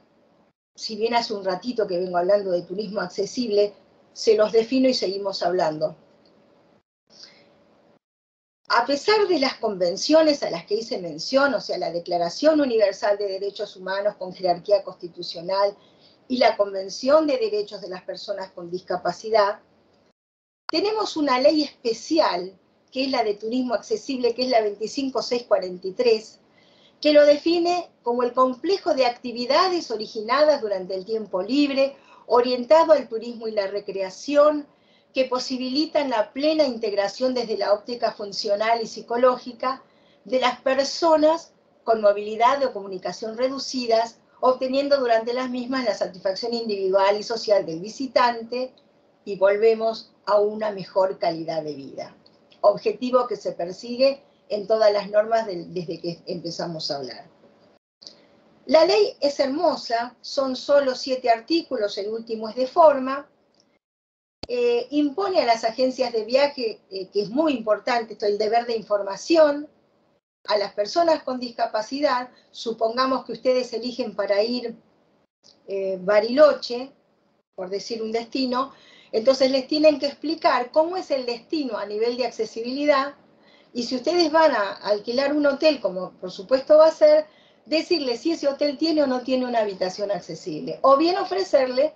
si bien hace un ratito que vengo hablando de turismo accesible, se los defino y seguimos hablando. A pesar de las convenciones a las que hice mención, o sea, la Declaración Universal de Derechos Humanos con jerarquía constitucional y la Convención de Derechos de las Personas con Discapacidad, tenemos una ley especial, que es la de turismo accesible, que es la veinticinco mil seiscientos cuarenta y tres, que lo define como el complejo de actividades originadas durante el tiempo libre, orientado al turismo y la recreación, que posibilitan la plena integración desde la óptica funcional y psicológica de las personas con movilidad o comunicación reducidas, obteniendo durante las mismas la satisfacción individual y social del visitante, y volvemos a una mejor calidad de vida. Objetivo que se persigue en todas las normas de, desde que empezamos a hablar. La ley es hermosa, son solo siete artículos, el último es de forma, eh, impone a las agencias de viaje, eh, que es muy importante, esto, el deber de información a las personas con discapacidad. Supongamos que ustedes eligen para ir eh, Bariloche, por decir un destino, entonces les tienen que explicar cómo es el destino a nivel de accesibilidad, y si ustedes van a alquilar un hotel, como por supuesto va a ser, decirles si ese hotel tiene o no tiene una habitación accesible, o bien ofrecerle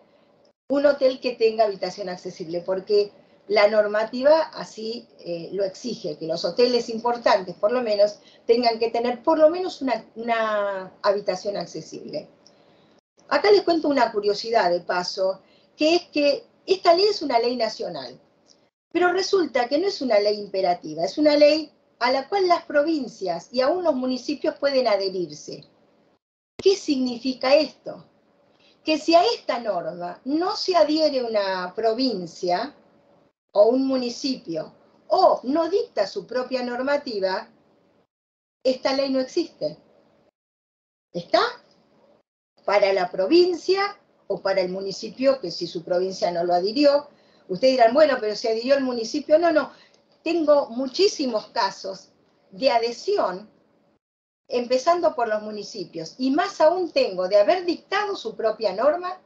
un hotel que tenga habitación accesible, porque la normativa así eh, lo exige, que los hoteles importantes, por lo menos, tengan que tener por lo menos una, una habitación accesible. Acá les cuento una curiosidad de paso, que es que esta ley es una ley nacional, pero resulta que no es una ley imperativa, es una ley a la cual las provincias y aún los municipios pueden adherirse. ¿Qué significa esto? Que si a esta norma no se adhiere una provincia o un municipio, o no dicta su propia normativa, esta ley no existe. ¿Está? Para la provincia o para el municipio, que si su provincia no lo adhirió, ustedes dirán, bueno, pero se adhirió el municipio. No, no. Tengo muchísimos casos de adhesión, empezando por los municipios, y más aún tengo de haber dictado su propia norma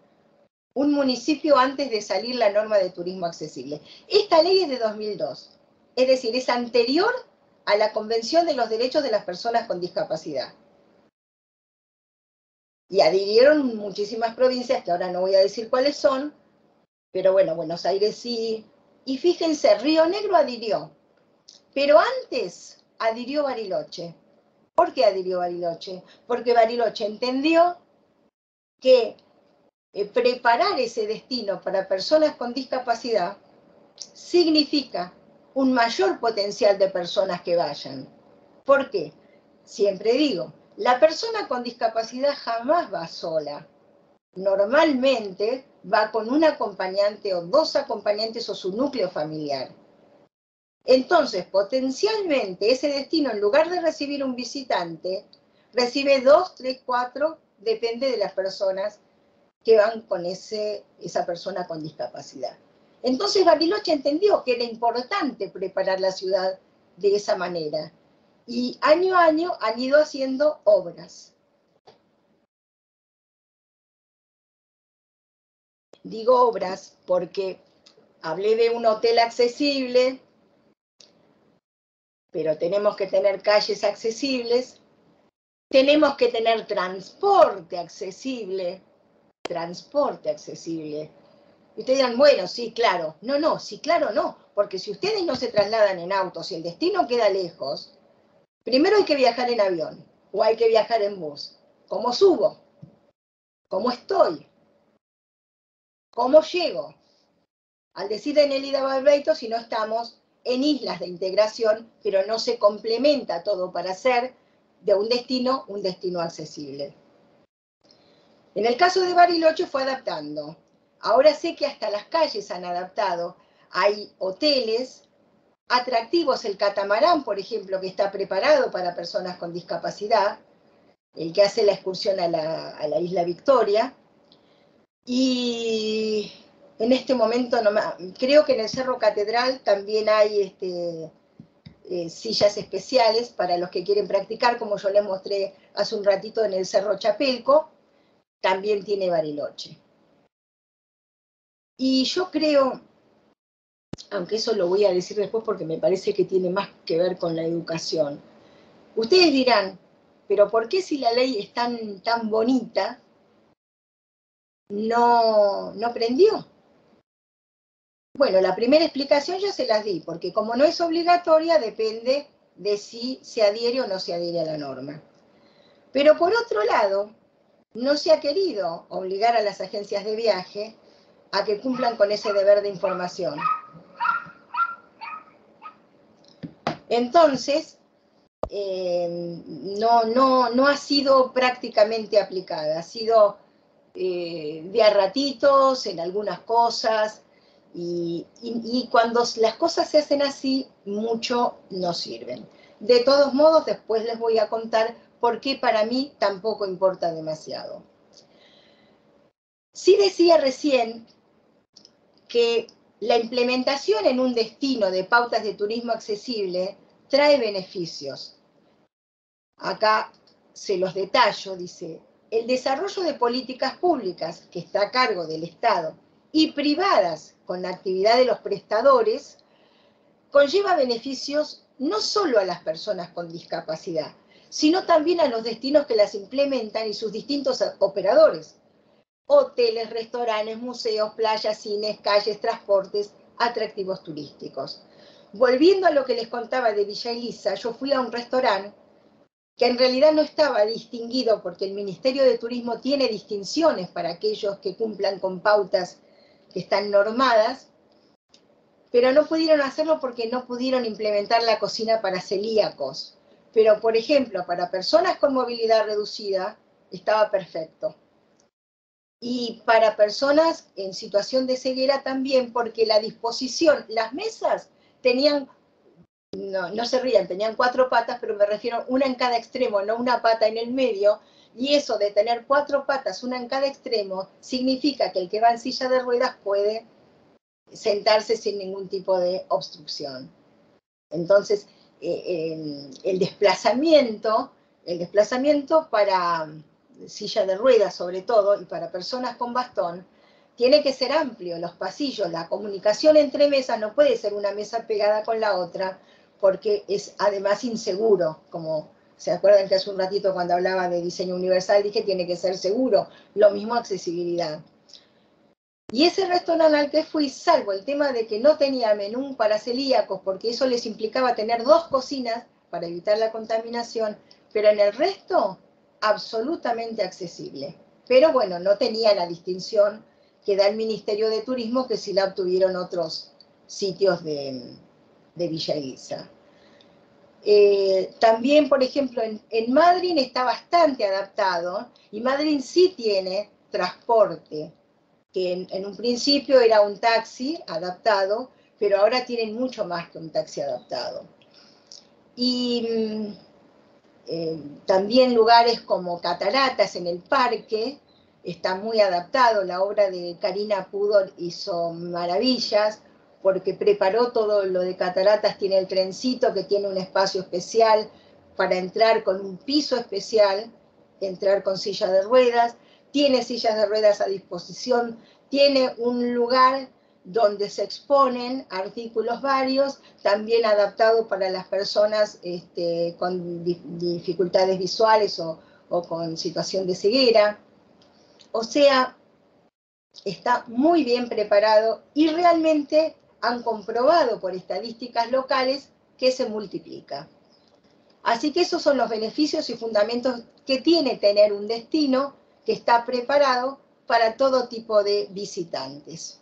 un municipio antes de salir la norma de turismo accesible. Esta ley es de dos mil dos, es decir, es anterior a la Convención de los Derechos de las Personas con Discapacidad. Y adhirieron muchísimas provincias, que ahora no voy a decir cuáles son, pero bueno, Buenos Aires sí. Y fíjense, Río Negro adhirió, pero antes adhirió Bariloche. ¿Por qué adhirió Bariloche? Porque Bariloche entendió que Eh, preparar ese destino para personas con discapacidad significa un mayor potencial de personas que vayan. ¿Por qué? Siempre digo, la persona con discapacidad jamás va sola. Normalmente va con un acompañante o dos acompañantes o su núcleo familiar. Entonces, potencialmente, ese destino, en lugar de recibir un visitante, recibe dos, tres, cuatro, depende de las personas que van con ese, esa persona con discapacidad. Entonces Bariloche entendió que era importante preparar la ciudad de esa manera, y año a año han ido haciendo obras. Digo obras porque hablé de un hotel accesible, pero tenemos que tener calles accesibles, tenemos que tener transporte accesible, transporte accesible. Y ustedes dirán, bueno, sí, claro. No, no, sí, claro, no. Porque si ustedes no se trasladan en auto, si el destino queda lejos, primero hay que viajar en avión, o hay que viajar en bus. ¿Cómo subo? ¿Cómo estoy? ¿Cómo llego? Al decir de Nélida Barbeito, si no estamos en islas de integración, pero no se complementa todo para hacer de un destino un destino accesible. En el caso de Bariloche fue adaptando. Ahora sé que hasta las calles han adaptado. Hay hoteles atractivos, el catamarán, por ejemplo, que está preparado para personas con discapacidad, el que hace la excursión a la, a la Isla Victoria. Y en este momento, no, creo que en el Cerro Catedral también hay este, eh, sillas especiales para los que quieren practicar, como yo les mostré hace un ratito en el Cerro Chapelco. También tiene Bariloche. Y yo creo, aunque eso lo voy a decir después porque me parece que tiene más que ver con la educación. Ustedes dirán, pero ¿por qué si la ley es tan, tan bonita, no, no prendió? Bueno, la primera explicación ya se las di, porque como no es obligatoria, depende de si se adhiere o no se adhiere a la norma. Pero por otro lado, no se ha querido obligar a las agencias de viaje a que cumplan con ese deber de información. Entonces, eh, no, no, no ha sido prácticamente aplicada, ha sido eh, de a ratitos en algunas cosas, y, y, y cuando las cosas se hacen así, mucho no sirven. De todos modos, después les voy a contar por qué para mí tampoco importa demasiado. Sí decía recién que la implementación en un destino de pautas de turismo accesible trae beneficios. Acá se los detallo, dice, el desarrollo de políticas públicas que está a cargo del Estado y privadas con la actividad de los prestadores conlleva beneficios no solo a las personas con discapacidad, sino también a los destinos que las implementan y sus distintos operadores. Hoteles, restaurantes, museos, playas, cines, calles, transportes, atractivos turísticos. Volviendo a lo que les contaba de Villa Elisa, yo fui a un restaurante que en realidad no estaba distinguido porque el Ministerio de Turismo tiene distinciones para aquellos que cumplan con pautas que están normadas, pero no pudieron hacerlo porque no pudieron implementar la cocina para celíacos. Pero, por ejemplo, para personas con movilidad reducida estaba perfecto. Y para personas en situación de ceguera también, porque la disposición, las mesas tenían, no, no se rían, tenían cuatro patas, pero me refiero una en cada extremo, no una pata en el medio, y eso de tener cuatro patas, una en cada extremo, significa que el que va en silla de ruedas puede sentarse sin ningún tipo de obstrucción. Entonces, eh, eh, el desplazamiento, el desplazamiento para silla de ruedas sobre todo, y para personas con bastón, tiene que ser amplio, los pasillos, la comunicación entre mesas, no puede ser una mesa pegada con la otra, porque es además inseguro, como se acuerdan que hace un ratito cuando hablaba de diseño universal dije tiene que ser seguro, lo mismo accesibilidad. Y ese restaurante al que fui, salvo el tema de que no tenía menú para celíacos, porque eso les implicaba tener dos cocinas para evitar la contaminación, pero en el resto absolutamente accesible. Pero bueno, no tenía la distinción que da el Ministerio de Turismo, que sí la obtuvieron otros sitios de, de Villa Elisa. Eh, también, por ejemplo, en, en Madrid está bastante adaptado, y Madrid sí tiene transporte, que en, en un principio era un taxi adaptado, pero ahora tienen mucho más que un taxi adaptado. Y Eh, también lugares como Cataratas en el parque, está muy adaptado, la obra de Karina Pudor hizo maravillas, porque preparó todo lo de Cataratas, tiene el trencito que tiene un espacio especial para entrar con un piso especial, entrar con silla de ruedas, tiene sillas de ruedas a disposición, tiene un lugar donde se exponen artículos varios, también adaptado para las personas este, con di- dificultades visuales o, o con situación de ceguera. O sea, está muy bien preparado y realmente han comprobado por estadísticas locales que se multiplica. Así que esos son los beneficios y fundamentos que tiene tener un destino que está preparado para todo tipo de visitantes.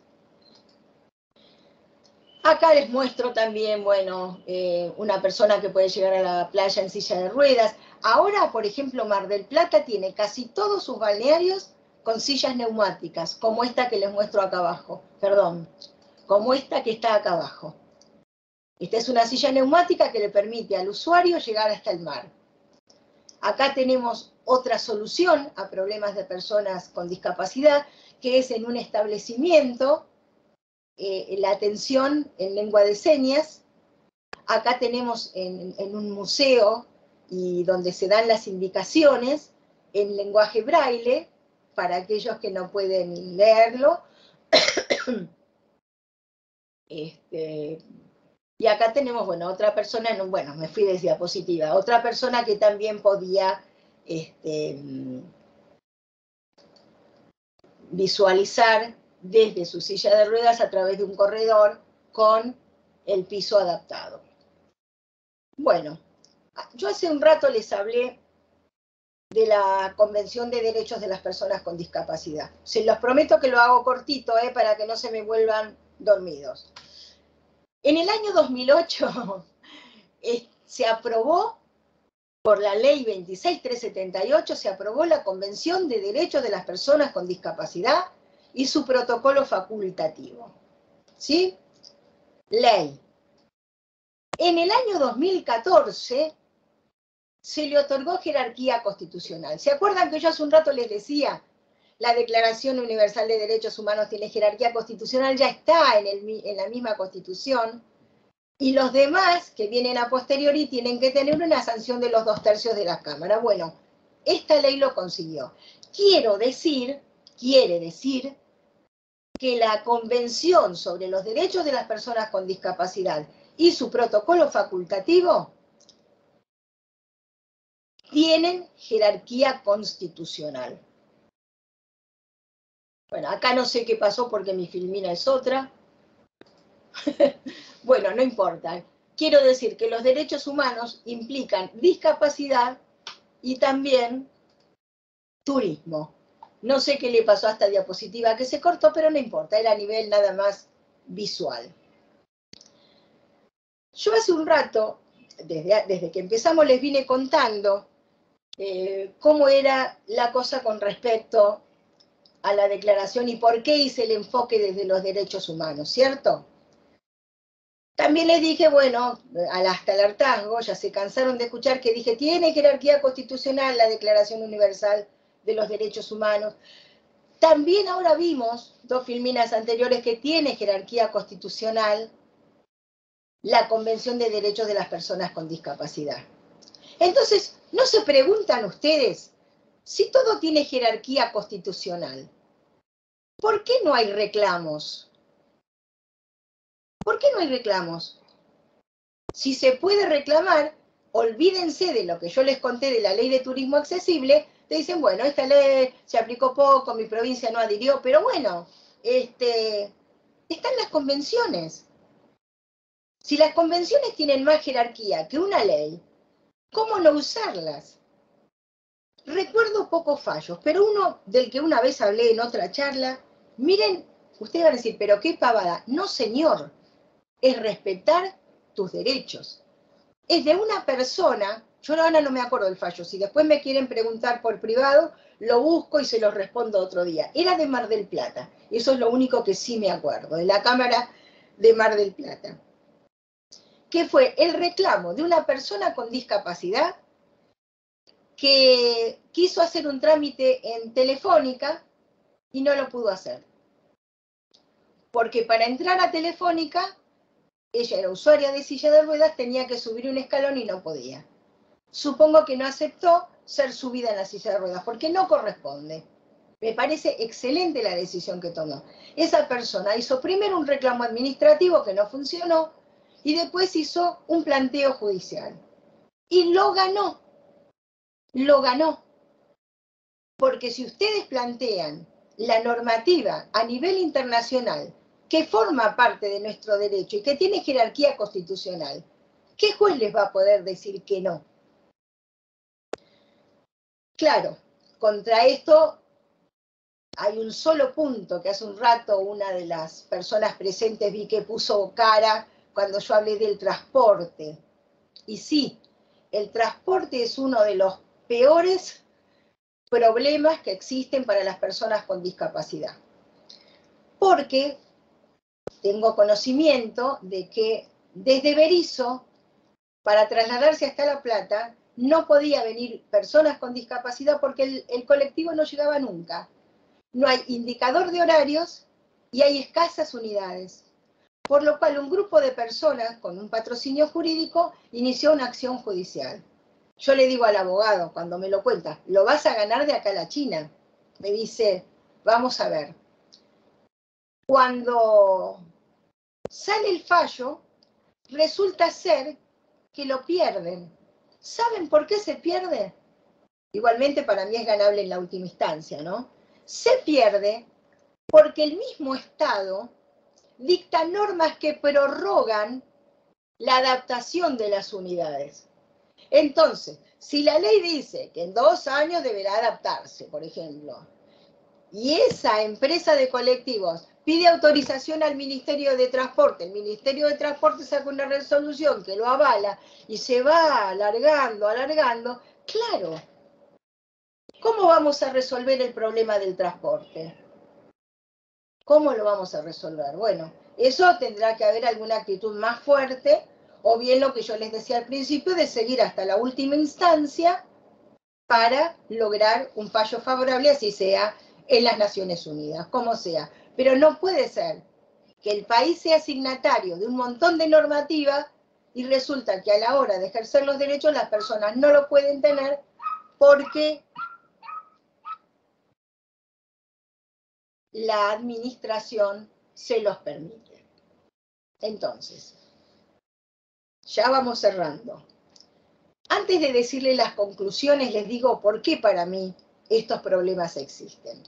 Acá les muestro también, bueno, eh, una persona que puede llegar a la playa en silla de ruedas. Ahora, por ejemplo, Mar del Plata tiene casi todos sus balnearios con sillas neumáticas, como esta que les muestro acá abajo, perdón, como esta que está acá abajo. Esta es una silla neumática que le permite al usuario llegar hasta el mar. Acá tenemos otra solución a problemas de personas con discapacidad, que es en un establecimiento, Eh, la atención en lengua de señas. Acá tenemos en, en un museo y donde se dan las indicaciones en lenguaje braille para aquellos que no pueden leerlo. Este, y acá tenemos, bueno, otra persona, no, bueno, me fui de diapositiva, otra persona que también podía este, visualizar desde su silla de ruedas a través de un corredor con el piso adaptado. Bueno, yo hace un rato les hablé de la Convención de Derechos de las Personas con Discapacidad. Se los prometo que lo hago cortito, eh, para que no se me vuelvan dormidos. En el año dos mil ocho eh, se aprobó, por la ley veintiséis mil trescientos setenta y ocho, se aprobó la Convención de Derechos de las Personas con Discapacidad y su protocolo facultativo. ¿Sí? Ley. En el año dos mil catorce se le otorgó jerarquía constitucional. ¿Se acuerdan que yo hace un rato les decía, la Declaración Universal de Derechos Humanos tiene jerarquía constitucional, ya está en, el, en la misma Constitución, y los demás que vienen a posteriori tienen que tener una sanción de los dos tercios de la Cámara? Bueno, esta ley lo consiguió. Quiero decir, quiere decir, que la Convención sobre los Derechos de las Personas con Discapacidad y su protocolo facultativo tienen jerarquía constitucional. Bueno, acá no sé qué pasó porque mi filmina es otra. Bueno, no importa. Quiero decir que los derechos humanos implican discapacidad y también turismo. No sé qué le pasó a esta diapositiva que se cortó, pero no importa, era a nivel nada más visual. Yo hace un rato, desde, desde que empezamos, les vine contando eh, cómo era la cosa con respecto a la declaración y por qué hice el enfoque desde los derechos humanos, ¿cierto? También les dije, bueno, hasta el hartazgo, ya se cansaron de escuchar que dije, tiene jerarquía constitucional la Declaración Universal de los Derechos Humanos. También ahora vimos, dos filminas anteriores, que tiene jerarquía constitucional la Convención de Derechos de las Personas con Discapacidad. Entonces, ¿no se preguntan ustedes si todo tiene jerarquía constitucional? ¿Por qué no hay reclamos? ¿Por qué no hay reclamos? Si se puede reclamar, olvídense de lo que yo les conté de la Ley de Turismo Accesible. Te dicen, bueno, esta ley se aplicó poco, mi provincia no adhirió, pero bueno, este, están las convenciones. Si las convenciones tienen más jerarquía que una ley, ¿cómo no usarlas? Recuerdo pocos fallos, pero uno del que una vez hablé en otra charla, miren, ustedes van a decir, pero qué pavada. No, señor, es respetar tus derechos. Es de una persona. Yo ahora no me acuerdo del fallo, si después me quieren preguntar por privado, lo busco y se los respondo otro día. Era de Mar del Plata, eso es lo único que sí me acuerdo, de la Cámara de Mar del Plata. Que fue el reclamo de una persona con discapacidad que quiso hacer un trámite en Telefónica y no lo pudo hacer. Porque para entrar a Telefónica, ella era usuaria de silla de ruedas, tenía que subir un escalón y no podía. Supongo que no aceptó ser subida en la silla de ruedas, porque no corresponde. Me parece excelente la decisión que tomó. Esa persona hizo primero un reclamo administrativo que no funcionó, y después hizo un planteo judicial. Y lo ganó. Lo ganó. Porque si ustedes plantean la normativa a nivel internacional, que forma parte de nuestro derecho y que tiene jerarquía constitucional, ¿qué juez les va a poder decir que no? Claro, contra esto hay un solo punto que hace un rato una de las personas presentes vi que puso cara cuando yo hablé del transporte. Y sí, el transporte es uno de los peores problemas que existen para las personas con discapacidad. Porque tengo conocimiento de que desde Berisso, para trasladarse hasta La Plata, no podía venir personas con discapacidad porque el, el colectivo no llegaba nunca. No hay indicador de horarios y hay escasas unidades. Por lo cual un grupo de personas con un patrocinio jurídico inició una acción judicial. Yo le digo al abogado, cuando me lo cuenta, lo vas a ganar de acá a la China. Me dice, vamos a ver. Cuando sale el fallo, resulta ser que lo pierden. ¿Saben por qué se pierde? Igualmente para mí es ganable en la última instancia, ¿no? Se pierde porque el mismo Estado dicta normas que prorrogan la adaptación de las unidades. Entonces, si la ley dice que en dos años deberá adaptarse, por ejemplo, y esa empresa de colectivos pide autorización al Ministerio de Transporte, el Ministerio de Transporte saca una resolución que lo avala y se va alargando, alargando, claro, ¿cómo vamos a resolver el problema del transporte? ¿Cómo lo vamos a resolver? Bueno, eso tendrá que haber alguna actitud más fuerte, o bien lo que yo les decía al principio, de seguir hasta la última instancia para lograr un fallo favorable, así sea en las Naciones Unidas, como sea. Pero no puede ser que el país sea signatario de un montón de normativa y resulta que a la hora de ejercer los derechos las personas no lo pueden tener porque la administración se los permite. Entonces, ya vamos cerrando. Antes de decirles las conclusiones, les digo por qué para mí estos problemas existen.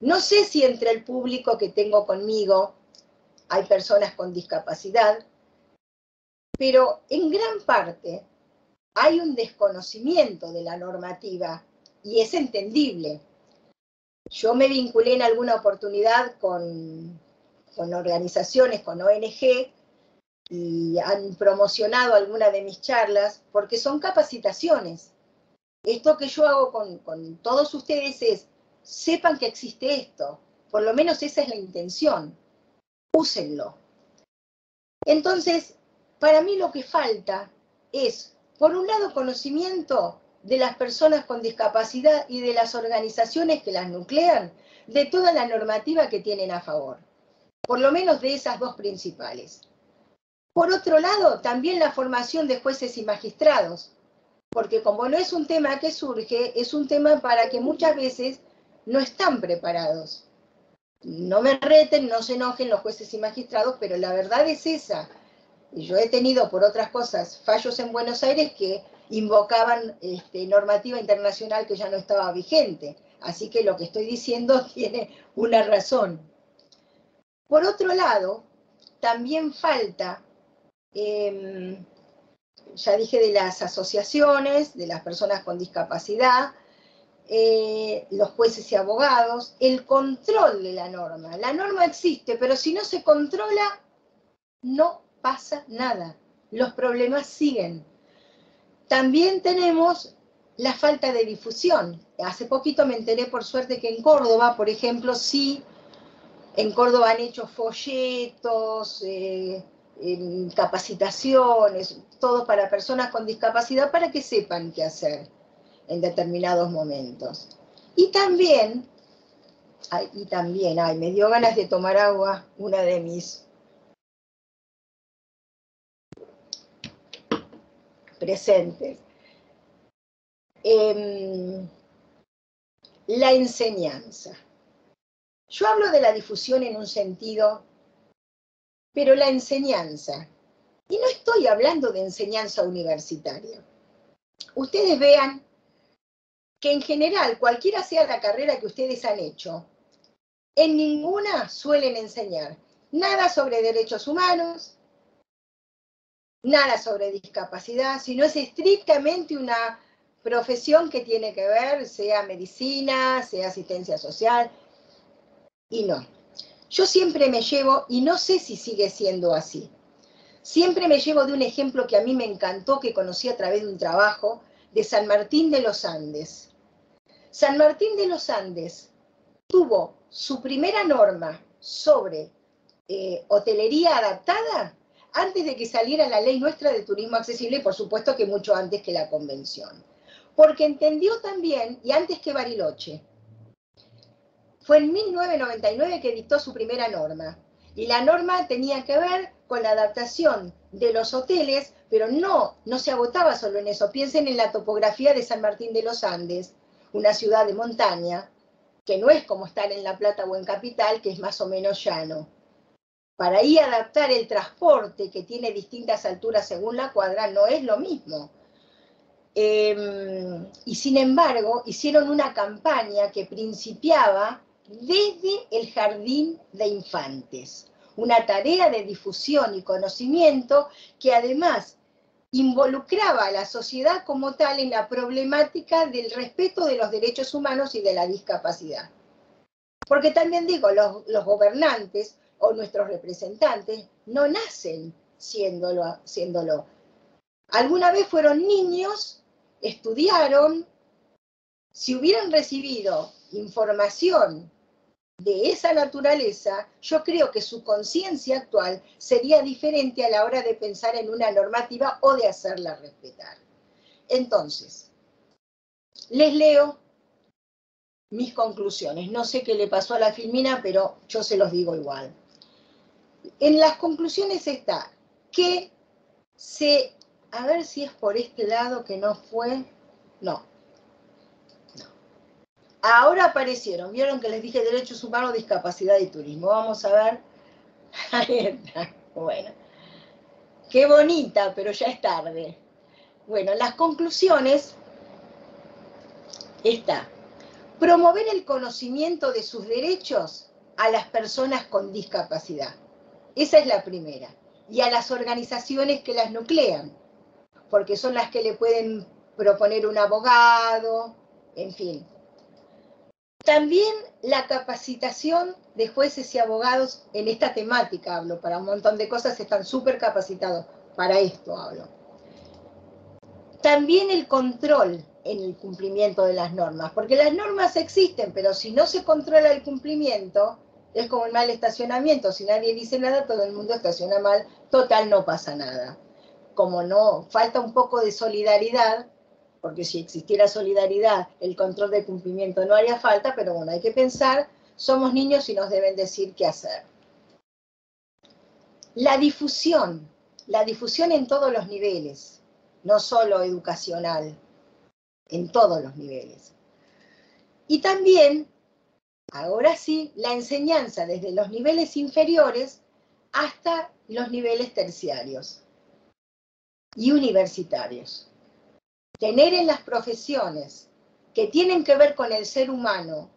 No sé si entre el público que tengo conmigo hay personas con discapacidad, pero en gran parte hay un desconocimiento de la normativa y es entendible. Yo me vinculé en alguna oportunidad con, con organizaciones, con O N G, y han promocionado alguna de mis charlas, porque son capacitaciones. Esto que yo hago con, con todos ustedes es, sepan que existe esto, por lo menos esa es la intención, úsenlo. Entonces, para mí lo que falta es, por un lado, conocimiento de las personas con discapacidad y de las organizaciones que las nuclean, de toda la normativa que tienen a favor, por lo menos de esas dos principales. Por otro lado, también la formación de jueces y magistrados, porque como no es un tema que surge, es un tema para que muchas veces no están preparados. No me reten, no se enojen los jueces y magistrados, pero la verdad es esa. Yo he tenido por otras cosas fallos en Buenos Aires que invocaban este, normativa internacional que ya no estaba vigente. Así que lo que estoy diciendo tiene una razón. Por otro lado, también falta, eh, ya dije de las asociaciones, de las personas con discapacidad, eh, los jueces y abogados, el control de la norma. La norma existe, pero si no se controla, no pasa nada. Los problemas siguen. También tenemos la falta de difusión. Hace poquito me enteré, por suerte, que en Córdoba, por ejemplo, sí, en Córdoba han hecho folletos, eh, eh, capacitaciones, todo para personas con discapacidad, para que sepan qué hacer en determinados momentos. Y también, ay, y también, ay, me dio ganas de tomar agua una de mis presentes. Eh, la enseñanza. Yo hablo de la difusión en un sentido, pero la enseñanza. Y no estoy hablando de enseñanza universitaria. Ustedes vean que en general, cualquiera sea la carrera que ustedes han hecho, en ninguna suelen enseñar nada sobre derechos humanos, nada sobre discapacidad, sino es estrictamente una profesión que tiene que ver, sea medicina, sea asistencia social, y no. Yo siempre me llevo, y no sé si sigue siendo así, siempre me llevo de un ejemplo que a mí me encantó, que conocí a través de un trabajo, de San Martín de los Andes. San Martín de los Andes tuvo su primera norma sobre eh, hotelería adaptada antes de que saliera la ley nuestra de turismo accesible, y por supuesto que mucho antes que la convención. Porque entendió también, y antes que Bariloche, fue en mil novecientos noventa y nueve que dictó su primera norma. Y la norma tenía que ver con la adaptación de los hoteles, pero no, no se agotaba solo en eso. Piensen en la topografía de San Martín de los Andes, una ciudad de montaña, que no es como estar en La Plata o en Capital, que es más o menos llano. Para ahí adaptar el transporte, que tiene distintas alturas según la cuadra, no es lo mismo. Eh, y sin embargo, hicieron una campaña que principiaba desde el jardín de infantes. Una tarea de difusión y conocimiento que además involucraba a la sociedad como tal en la problemática del respeto de los derechos humanos y de la discapacidad. Porque también digo, los, los gobernantes o nuestros representantes no nacen siéndolo, siéndolo. Alguna vez fueron niños, estudiaron, si hubieran recibido información de esa naturaleza, yo creo que su conciencia actual sería diferente a la hora de pensar en una normativa o de hacerla respetar. Entonces, les leo mis conclusiones. No sé qué le pasó a la Filmina, pero yo se los digo igual. En las conclusiones está que se... A ver si es por este lado que no fue... No. Ahora aparecieron, vieron que les dije derechos humanos, discapacidad y turismo. Vamos a ver. Ahí está. Bueno. Qué bonita, pero ya es tarde. Bueno, las conclusiones está. Promover el conocimiento de sus derechos a las personas con discapacidad. Esa es la primera. Y a las organizaciones que las nuclean, porque son las que le pueden proponer un abogado, en fin. También la capacitación de jueces y abogados en esta temática, hablo, para un montón de cosas están súper capacitados, para esto hablo. También el control en el cumplimiento de las normas, porque las normas existen, pero si no se controla el cumplimiento, es como el mal estacionamiento, si nadie dice nada, todo el mundo estaciona mal, total no pasa nada. Como no, falta un poco de solidaridad, porque si existiera solidaridad, el control de cumplimiento no haría falta, pero bueno, hay que pensar, somos niños y nos deben decir qué hacer. La difusión, la difusión en todos los niveles, no solo educacional, en todos los niveles. Y también, ahora sí, la enseñanza desde los niveles inferiores hasta los niveles terciarios y universitarios. Tener en las profesiones que tienen que ver con el ser humano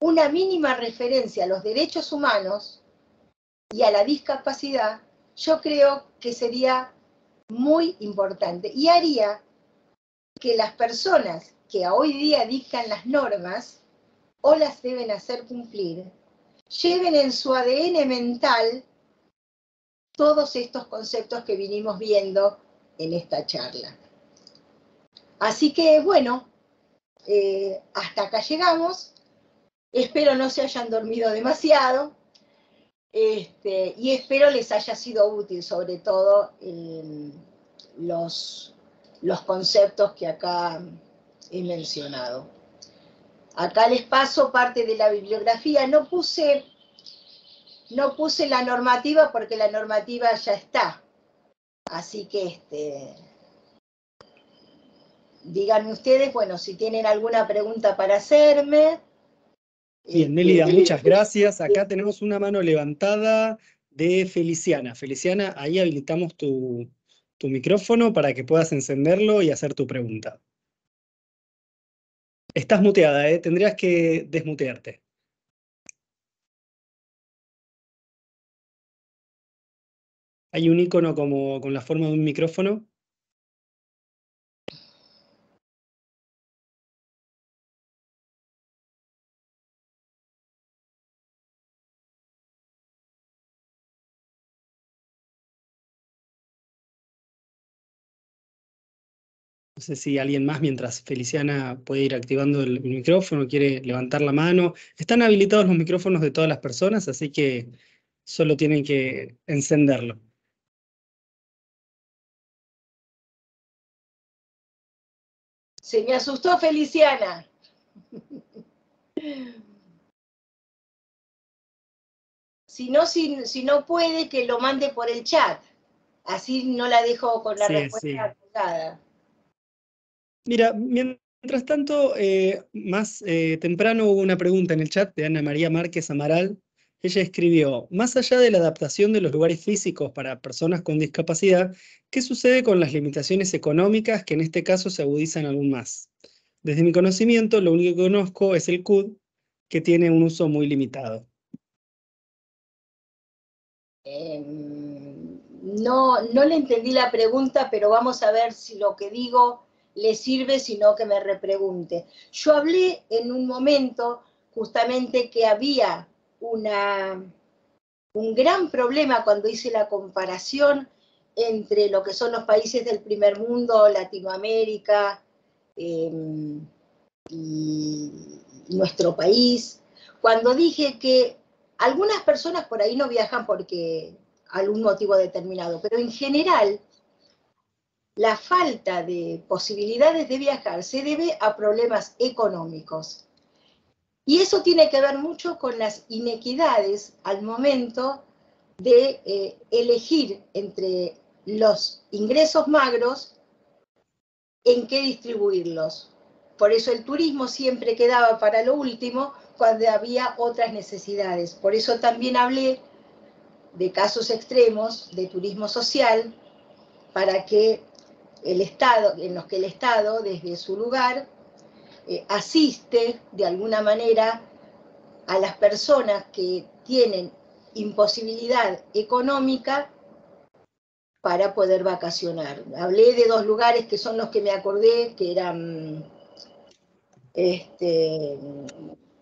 una mínima referencia a los derechos humanos y a la discapacidad, yo creo que sería muy importante y haría que las personas que hoy día dictan las normas o las deben hacer cumplir, lleven en su A D N mental todos estos conceptos que vinimos viendo en esta charla. Así que, bueno, eh, hasta acá llegamos. Espero no se hayan dormido demasiado. Este, y espero les haya sido útil, sobre todo, eh, los, los conceptos que acá he mencionado. Acá les paso parte de la bibliografía. No puse, no puse la normativa porque la normativa ya está. Así que, este... díganme ustedes, bueno, si tienen alguna pregunta para hacerme. Bien, Nélida, muchas gracias. Acá tenemos una mano levantada de Feliciana. Feliciana, ahí habilitamos tu, tu micrófono para que puedas encenderlo y hacer tu pregunta. Estás muteada, ¿eh? Tendrías que desmutearte. Hay un icono como con la forma de un micrófono. No sé si alguien más, mientras Feliciana puede ir activando el micrófono, quiere levantar la mano. Están habilitados los micrófonos de todas las personas, así que solo tienen que encenderlo. Se me asustó Feliciana. Si no, si, si no puede, que lo mande por el chat. Así no la dejo con la sí, respuesta sí. Acusada. Mira, mientras tanto, eh, más eh, temprano hubo una pregunta en el chat de Ana María Márquez Amaral. Ella escribió, más allá de la adaptación de los lugares físicos para personas con discapacidad, ¿qué sucede con las limitaciones económicas que en este caso se agudizan aún más? Desde mi conocimiento, lo único que conozco es el C U D, que tiene un uso muy limitado. Eh, no, no le entendí la pregunta, pero vamos a ver si lo que digo le sirve, sino que me repregunte. Yo hablé en un momento justamente que había una, un gran problema cuando hice la comparación entre lo que son los países del primer mundo, Latinoamérica eh, y nuestro país, cuando dije que algunas personas por ahí no viajan porque algún motivo determinado, pero en general la falta de posibilidades de viajar se debe a problemas económicos. Y eso tiene que ver mucho con las inequidades al momento de eh, elegir entre los ingresos magros en qué distribuirlos. Por eso el turismo siempre quedaba para lo último cuando había otras necesidades. Por eso también hablé de casos extremos de turismo social para que el Estado, en los que el Estado desde su lugar eh, asiste de alguna manera a las personas que tienen imposibilidad económica para poder vacacionar. Hablé de dos lugares que son los que me acordé, que eran este,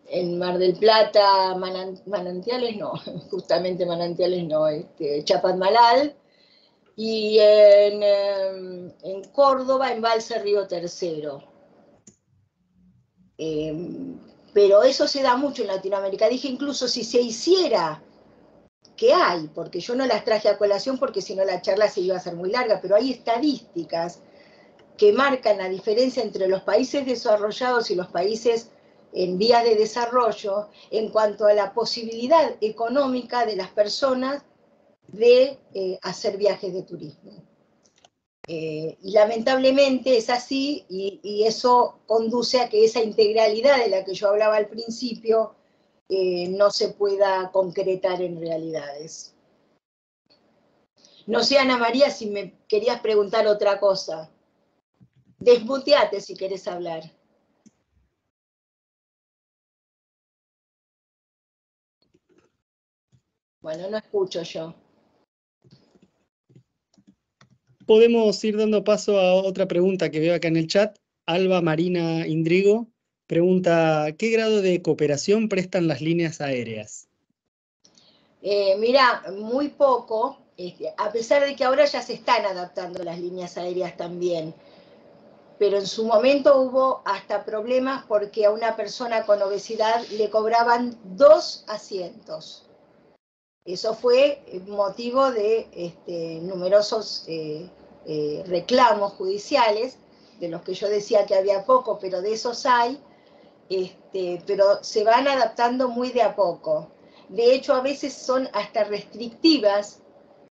en Mar del Plata, Manan, Manantiales no, justamente Manantiales no, este, Chapadmalal, y en, en Córdoba, Embalse Río Tercero. Eh, pero eso se da mucho en Latinoamérica. Dije, incluso si se hiciera, que hay, porque yo no las traje a colación porque si no la charla se iba a hacer muy larga, pero hay estadísticas que marcan la diferencia entre los países desarrollados y los países en vías de desarrollo en cuanto a la posibilidad económica de las personas de eh, hacer viajes de turismo. Eh, y lamentablemente es así, y, y eso conduce a que esa integralidad de la que yo hablaba al principio eh, no se pueda concretar en realidades. No sé, Ana María, si me querías preguntar otra cosa. Desmuteate si querés hablar. Bueno, no escucho yo. Podemos ir dando paso a otra pregunta que veo acá en el chat. Alba Marina Indrigo pregunta, ¿qué grado de cooperación prestan las líneas aéreas? Eh, mira, muy poco, este, a pesar de que ahora ya se están adaptando las líneas aéreas también, pero en su momento hubo hasta problemas porque a una persona con obesidad le cobraban dos asientos. Eso fue motivo de este, numerosos eh, eh, reclamos judiciales, de los que yo decía que había poco, pero de esos hay, este, pero se van adaptando muy de a poco. De hecho, a veces son hasta restrictivas,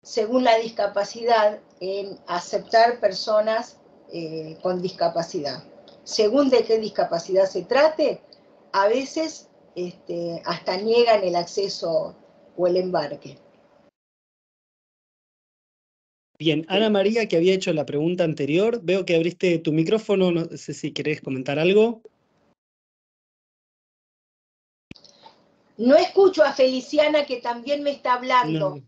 según la discapacidad, en aceptar personas eh, con discapacidad. Según de qué discapacidad se trate, a veces este, hasta niegan el acceso o el embarque. Bien, Ana María, que había hecho la pregunta anterior, veo que abriste tu micrófono, no sé si querés comentar algo. No escucho a Feliciana, que también me está hablando.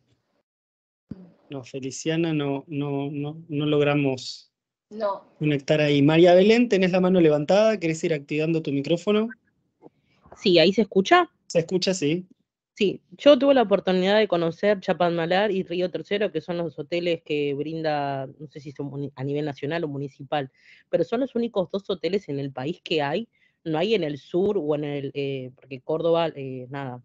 No, no Feliciana, no, no, no, no logramos no. conectar ahí. María Belén, tenés la mano levantada, ¿querés ir activando tu micrófono? Sí, ¿ahí se escucha? Se escucha, sí. Sí, yo tuve la oportunidad de conocer Chapadmalal y Río Tercero, que son los hoteles que brinda, no sé si son a nivel nacional o municipal, pero son los únicos dos hoteles en el país que hay, no hay en el sur o en el, eh, porque Córdoba, eh, nada,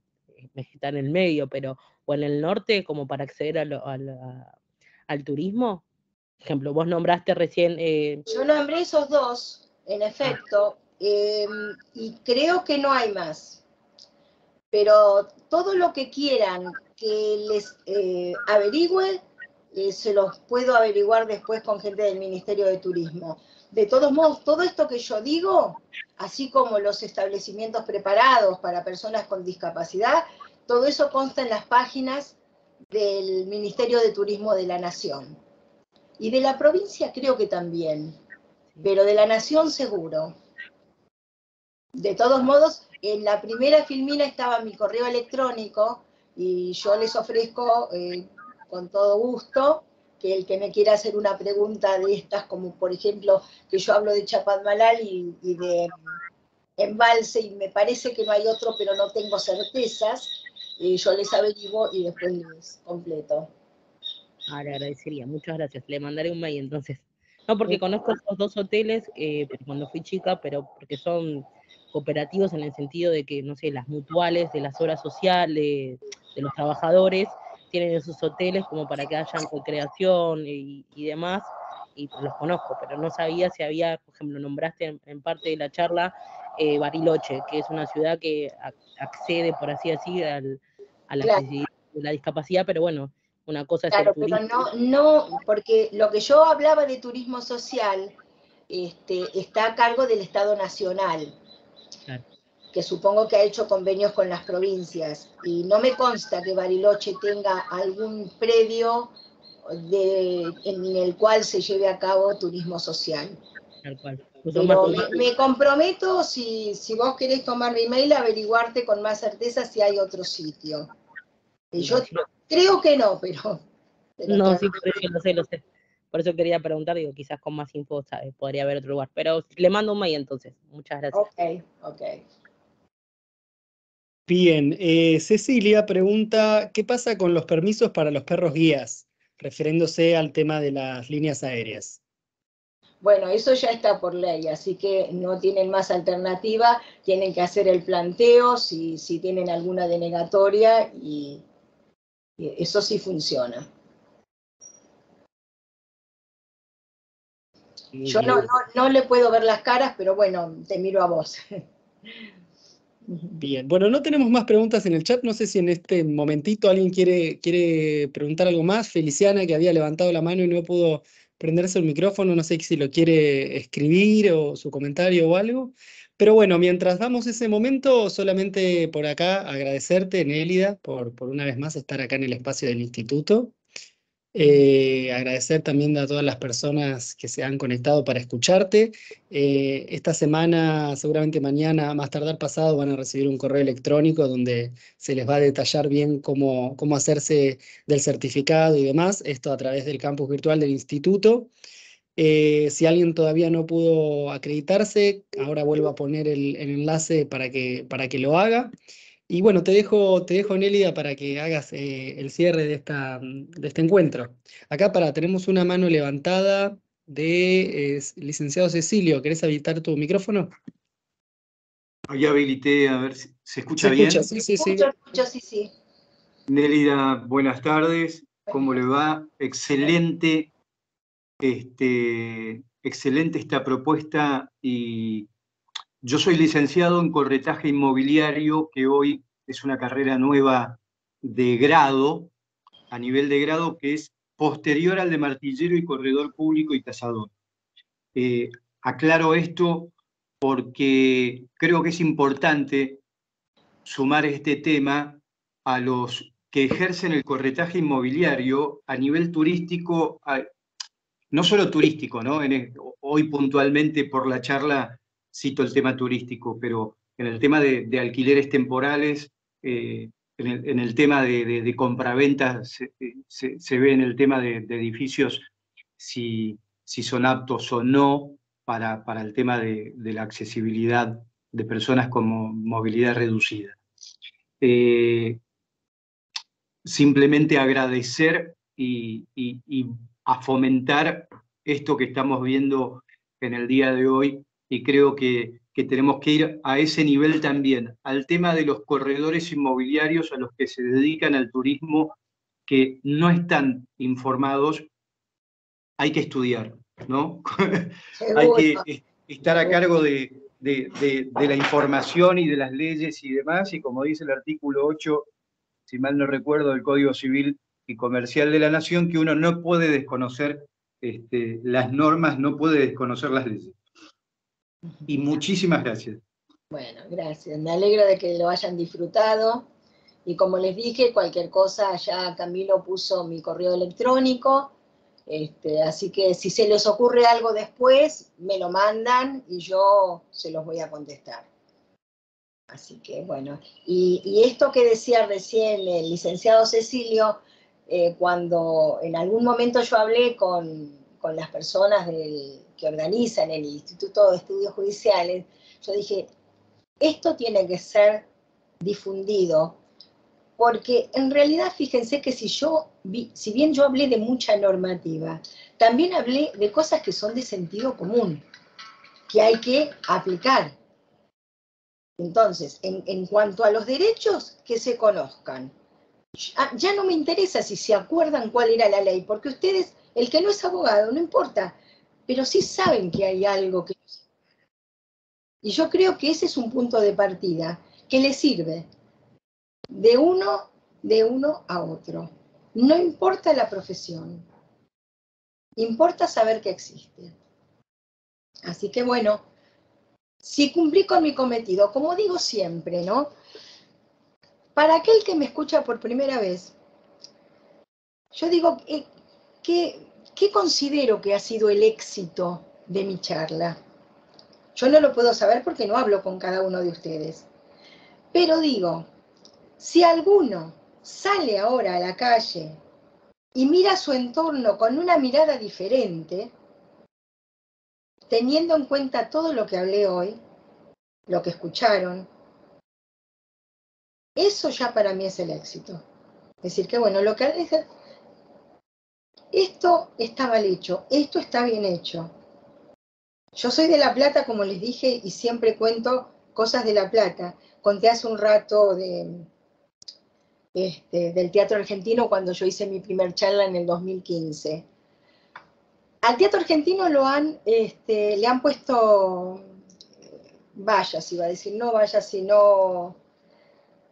está en el medio, pero, o en el norte, como para acceder a lo, a la, al turismo. Por ejemplo, vos nombraste recién... Eh, yo nombré esos dos, en efecto, eh, y creo que no hay más. Pero todo lo que quieran que les eh, averigüe, eh, se los puedo averiguar después con gente del Ministerio de Turismo. De todos modos, todo esto que yo digo, así como los establecimientos preparados para personas con discapacidad, todo eso consta en las páginas del Ministerio de Turismo de la Nación. Y de la provincia creo que también, pero de la Nación seguro. De todos modos, en la primera filmina estaba mi correo electrónico y yo les ofrezco eh, con todo gusto que el que me quiera hacer una pregunta de estas, como por ejemplo, que yo hablo de Chapadmalal y, y de Embalse, y me parece que no hay otro, pero no tengo certezas, y yo les averiguo y después les completo. Ah, le agradecería, muchas gracias, le mandaré un mail entonces. No, porque conozco esos dos hoteles eh, cuando fui chica, pero porque son cooperativos en el sentido de que, no sé, las mutuales de las obras sociales, de, de los trabajadores, tienen esos hoteles como para que hayan co-creación y, y demás, y los conozco, pero no sabía si había, por ejemplo, nombraste en, en parte de la charla eh, Bariloche, que es una ciudad que accede, por así decir, al, a la, claro, la discapacidad, pero bueno, una cosa es, claro, el turismo. Pero no, no, porque lo que yo hablaba de turismo social este, está a cargo del Estado Nacional, claro, que supongo que ha hecho convenios con las provincias, y no me consta que Bariloche tenga algún predio de, en el cual se lleve a cabo turismo social. Tal cual. Pues pero me, me comprometo, si, si vos querés tomar mi mail, averiguarte con más certeza si hay otro sitio. Y yo no, creo que no, pero... pero no, claro, sí, por eso lo sé, lo sé. Por eso quería preguntar, digo, quizás con más info, ¿sabes? Podría haber otro lugar. Pero le mando un mail entonces. Muchas gracias. Ok, ok. Bien, eh, Cecilia pregunta, ¿qué pasa con los permisos para los perros guías? Refiriéndose al tema de las líneas aéreas. Bueno, eso ya está por ley, así que no tienen más alternativa, tienen que hacer el planteo, si, si tienen alguna denegatoria, y eso sí funciona. Yo no, no, no le puedo ver las caras, pero bueno, te miro a vos. Bien, bueno, no tenemos más preguntas en el chat, no sé si en este momentito alguien quiere, quiere preguntar algo más. Feliciana, que había levantado la mano y no pudo prenderse el micrófono, no sé si lo quiere escribir o su comentario o algo. Pero bueno, mientras damos ese momento, solamente por acá agradecerte, Nélida, por, por una vez más estar acá en el espacio del Instituto. Eh, agradecer también a todas las personas que se han conectado para escucharte. Eh, esta semana, seguramente mañana, más tardar pasado, van a recibir un correo electrónico donde se les va a detallar bien cómo, cómo hacerse del certificado y demás, esto a través del campus virtual del Instituto. Eh, si alguien todavía no pudo acreditarse, ahora vuelvo a poner el, el enlace para que, para que lo haga. Y bueno, te dejo, te dejo, Nélida, para que hagas eh, el cierre de, esta, de este encuentro. Acá para, tenemos una mano levantada de eh, licenciado Cecilio. ¿Querés habilitar tu micrófono? Ya habilité, a ver si se escucha bien. ¿Se escucha? Sí, sí, sí. Escucho, escucho, sí, sí. Nélida, buenas tardes. ¿Cómo le va? Excelente, este, excelente esta propuesta. Y yo soy licenciado en corretaje inmobiliario, que hoy es una carrera nueva de grado, a nivel de grado, que es posterior al de martillero y corredor público y tasador. Eh, aclaro esto porque creo que es importante sumar este tema a los que ejercen el corretaje inmobiliario a nivel turístico, no solo turístico, ¿no? En el, hoy puntualmente por la charla cito el tema turístico, pero en el tema de, de alquileres temporales, eh, en, el, en el tema de, de, de compraventas, se, se, se ve en el tema de, de edificios si, si son aptos o no para, para el tema de, de la accesibilidad de personas con movilidad reducida. Eh, simplemente agradecer y, y, y a fomentar esto que estamos viendo en el día de hoy, y creo que, que tenemos que ir a ese nivel también, al tema de los corredores inmobiliarios, a los que se dedican al turismo, que no están informados. Hay que estudiar, ¿no? Hay que estar a cargo de, de, de, de la información y de las leyes y demás, y como dice el artículo ocho, si mal no recuerdo, del Código Civil y Comercial de la Nación, que uno no puede desconocer este, las normas, no puede desconocer las leyes. Y muchísimas gracias. Bueno, gracias. Me alegro de que lo hayan disfrutado. Y como les dije, cualquier cosa, ya Camilo puso mi correo electrónico. Este, así que si se les ocurre algo después, me lo mandan y yo se los voy a contestar. Así que, bueno. Y, y esto que decía recién el licenciado Cecilio, eh, cuando en algún momento yo hablé con, con las personas del, que organizan el Instituto de Estudios Judiciales, yo dije, esto tiene que ser difundido, porque en realidad fíjense que si yo, vi, si bien yo hablé de mucha normativa, también hablé de cosas que son de sentido común, que hay que aplicar. Entonces, en, en cuanto a los derechos, que se conozcan. Ya no me interesa si se acuerdan cuál era la ley, porque ustedes, el que no es abogado, no importa, pero sí saben que hay algo que... Y yo creo que ese es un punto de partida que les sirve de uno, de uno a otro. No importa la profesión, importa saber que existe. Así que bueno, si cumplí con mi cometido, como digo siempre, ¿no? Para aquel que me escucha por primera vez, yo digo, ¿qué, qué considero que ha sido el éxito de mi charla? Yo no lo puedo saber porque no hablo con cada uno de ustedes. Pero digo, si alguno sale ahora a la calle y mira su entorno con una mirada diferente, teniendo en cuenta todo lo que hablé hoy, lo que escucharon, eso ya para mí es el éxito. Es decir, que bueno, lo que esto está mal hecho, esto está bien hecho. Yo soy de La Plata, como les dije, y siempre cuento cosas de La Plata. Conté hace un rato de, este, del Teatro Argentino cuando yo hice mi primer charla en el dos mil quince. Al Teatro Argentino lo han, este, le han puesto vallas, iba a decir, no vallas, sino...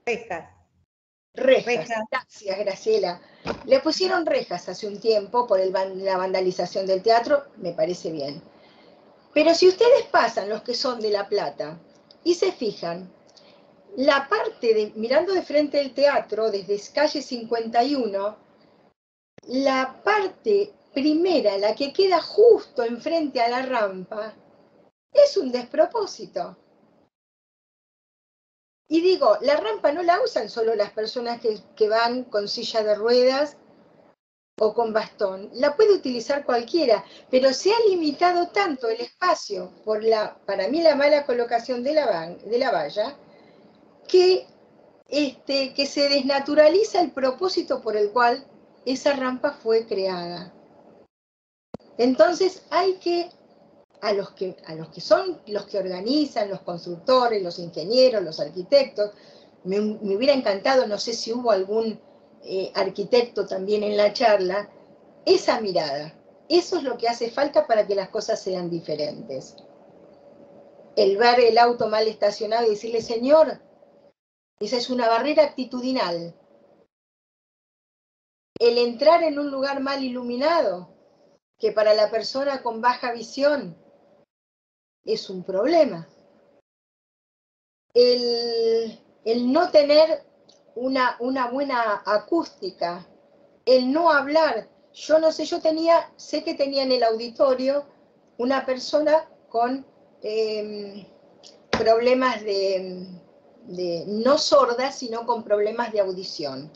Rejas. Rejas. Rejas. Gracias, Graciela. Le pusieron rejas hace un tiempo por el, la vandalización del teatro, me parece bien. Pero si ustedes pasan, los que son de La Plata, y se fijan, la parte de, mirando de frente del teatro, desde calle cincuenta y uno, la parte primera, la que queda justo enfrente a la rampa, es un despropósito. Y digo, la rampa no la usan solo las personas que, que van con silla de ruedas o con bastón. La puede utilizar cualquiera, pero se ha limitado tanto el espacio por la, para mí, la mala colocación de la, van, de la valla, que, este, que se desnaturaliza el propósito por el cual esa rampa fue creada. Entonces hay que... A los, que, a los que son los que organizan, los constructores, los ingenieros, los arquitectos, me, me hubiera encantado, no sé si hubo algún eh, arquitecto también en la charla, esa mirada, eso es lo que hace falta para que las cosas sean diferentes. El ver el auto mal estacionado y decirle, señor, esa es una barrera actitudinal. El entrar en un lugar mal iluminado, que para la persona con baja visión, es un problema. El, el no tener una, una buena acústica, el no hablar. Yo no sé, yo tenía, sé que tenía en el auditorio una persona con eh, problemas de, de, no sorda, sino con problemas de audición.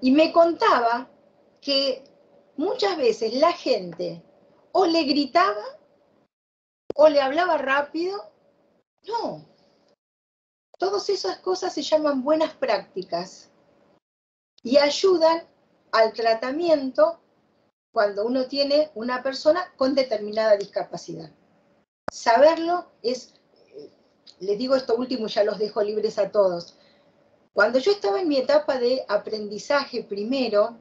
Y me contaba que muchas veces la gente o le gritaba, o le hablaba rápido, no. Todas esas cosas se llaman buenas prácticas y ayudan al tratamiento cuando uno tiene una persona con determinada discapacidad. Saberlo es, les digo esto último, ya los dejo libres a todos. Cuando yo estaba en mi etapa de aprendizaje primero,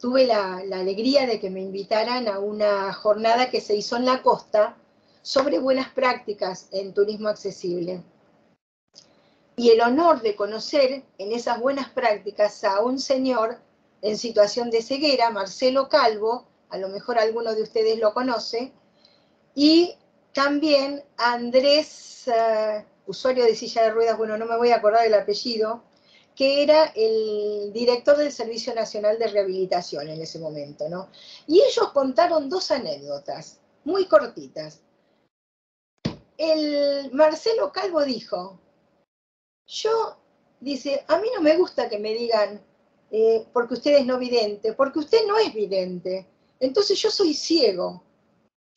tuve la, la alegría de que me invitaran a una jornada que se hizo en la costa sobre buenas prácticas en turismo accesible. Y el honor de conocer en esas buenas prácticas a un señor en situación de ceguera, Marcelo Calvo, a lo mejor alguno de ustedes lo conoce, y también a Andrés, uh, usuario de silla de ruedas, bueno, no me voy a acordar el apellido, que era el director del Servicio Nacional de Rehabilitación en ese momento, ¿no? Y ellos contaron dos anécdotas, muy cortitas. El Marcelo Calvo dijo, yo, dice, a mí no me gusta que me digan, eh, porque usted es no vidente, porque usted no es vidente, entonces yo soy ciego.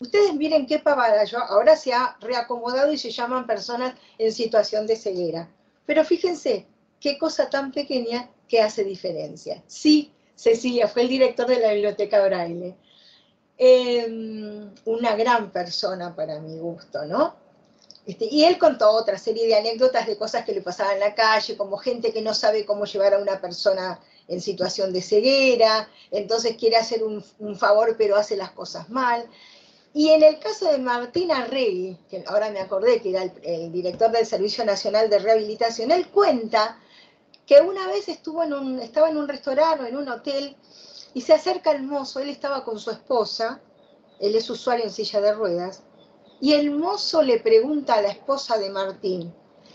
Ustedes miren qué pavada, yo, ahora se ha reacomodado y se llaman personas en situación de ceguera. Pero fíjense, qué cosa tan pequeña que hace diferencia. Sí, Cecilia, fue el director de la Biblioteca Braille. Eh, una gran persona para mi gusto, ¿no? Este, y él contó otra serie de anécdotas de cosas que le pasaban en la calle, como gente que no sabe cómo llevar a una persona en situación de ceguera, entonces quiere hacer un, un favor pero hace las cosas mal. Y en el caso de Martín Arregui, que ahora me acordé que era el, el director del Servicio Nacional de Rehabilitación, él cuenta que una vez estuvo en un, estaba en un restaurante o en un hotel y se acerca el mozo, él estaba con su esposa, él es usuario en silla de ruedas, y el mozo le pregunta a la esposa de Martín,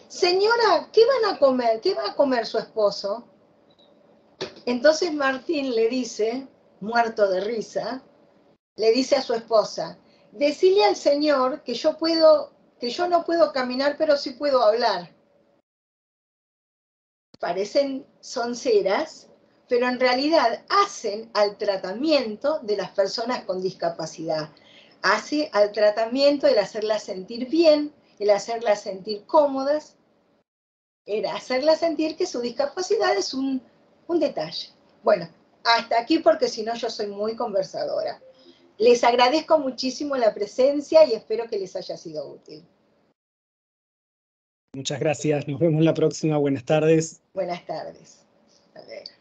señora, ¿qué van a comer? ¿Qué va a comer su esposo? Entonces Martín le dice, muerto de risa, le dice a su esposa, decile al señor que yo puedo, que yo no puedo caminar, pero sí puedo hablar. Parecen sonceras, pero en realidad hacen al tratamiento de las personas con discapacidad. Hace al tratamiento el hacerlas sentir bien, el hacerlas sentir cómodas, el hacerlas sentir que su discapacidad es un, un detalle. Bueno, hasta aquí porque si no yo soy muy conversadora. Les agradezco muchísimo la presencia y espero que les haya sido útil. Muchas gracias. Nos vemos la próxima. Buenas tardes. Buenas tardes. A ver.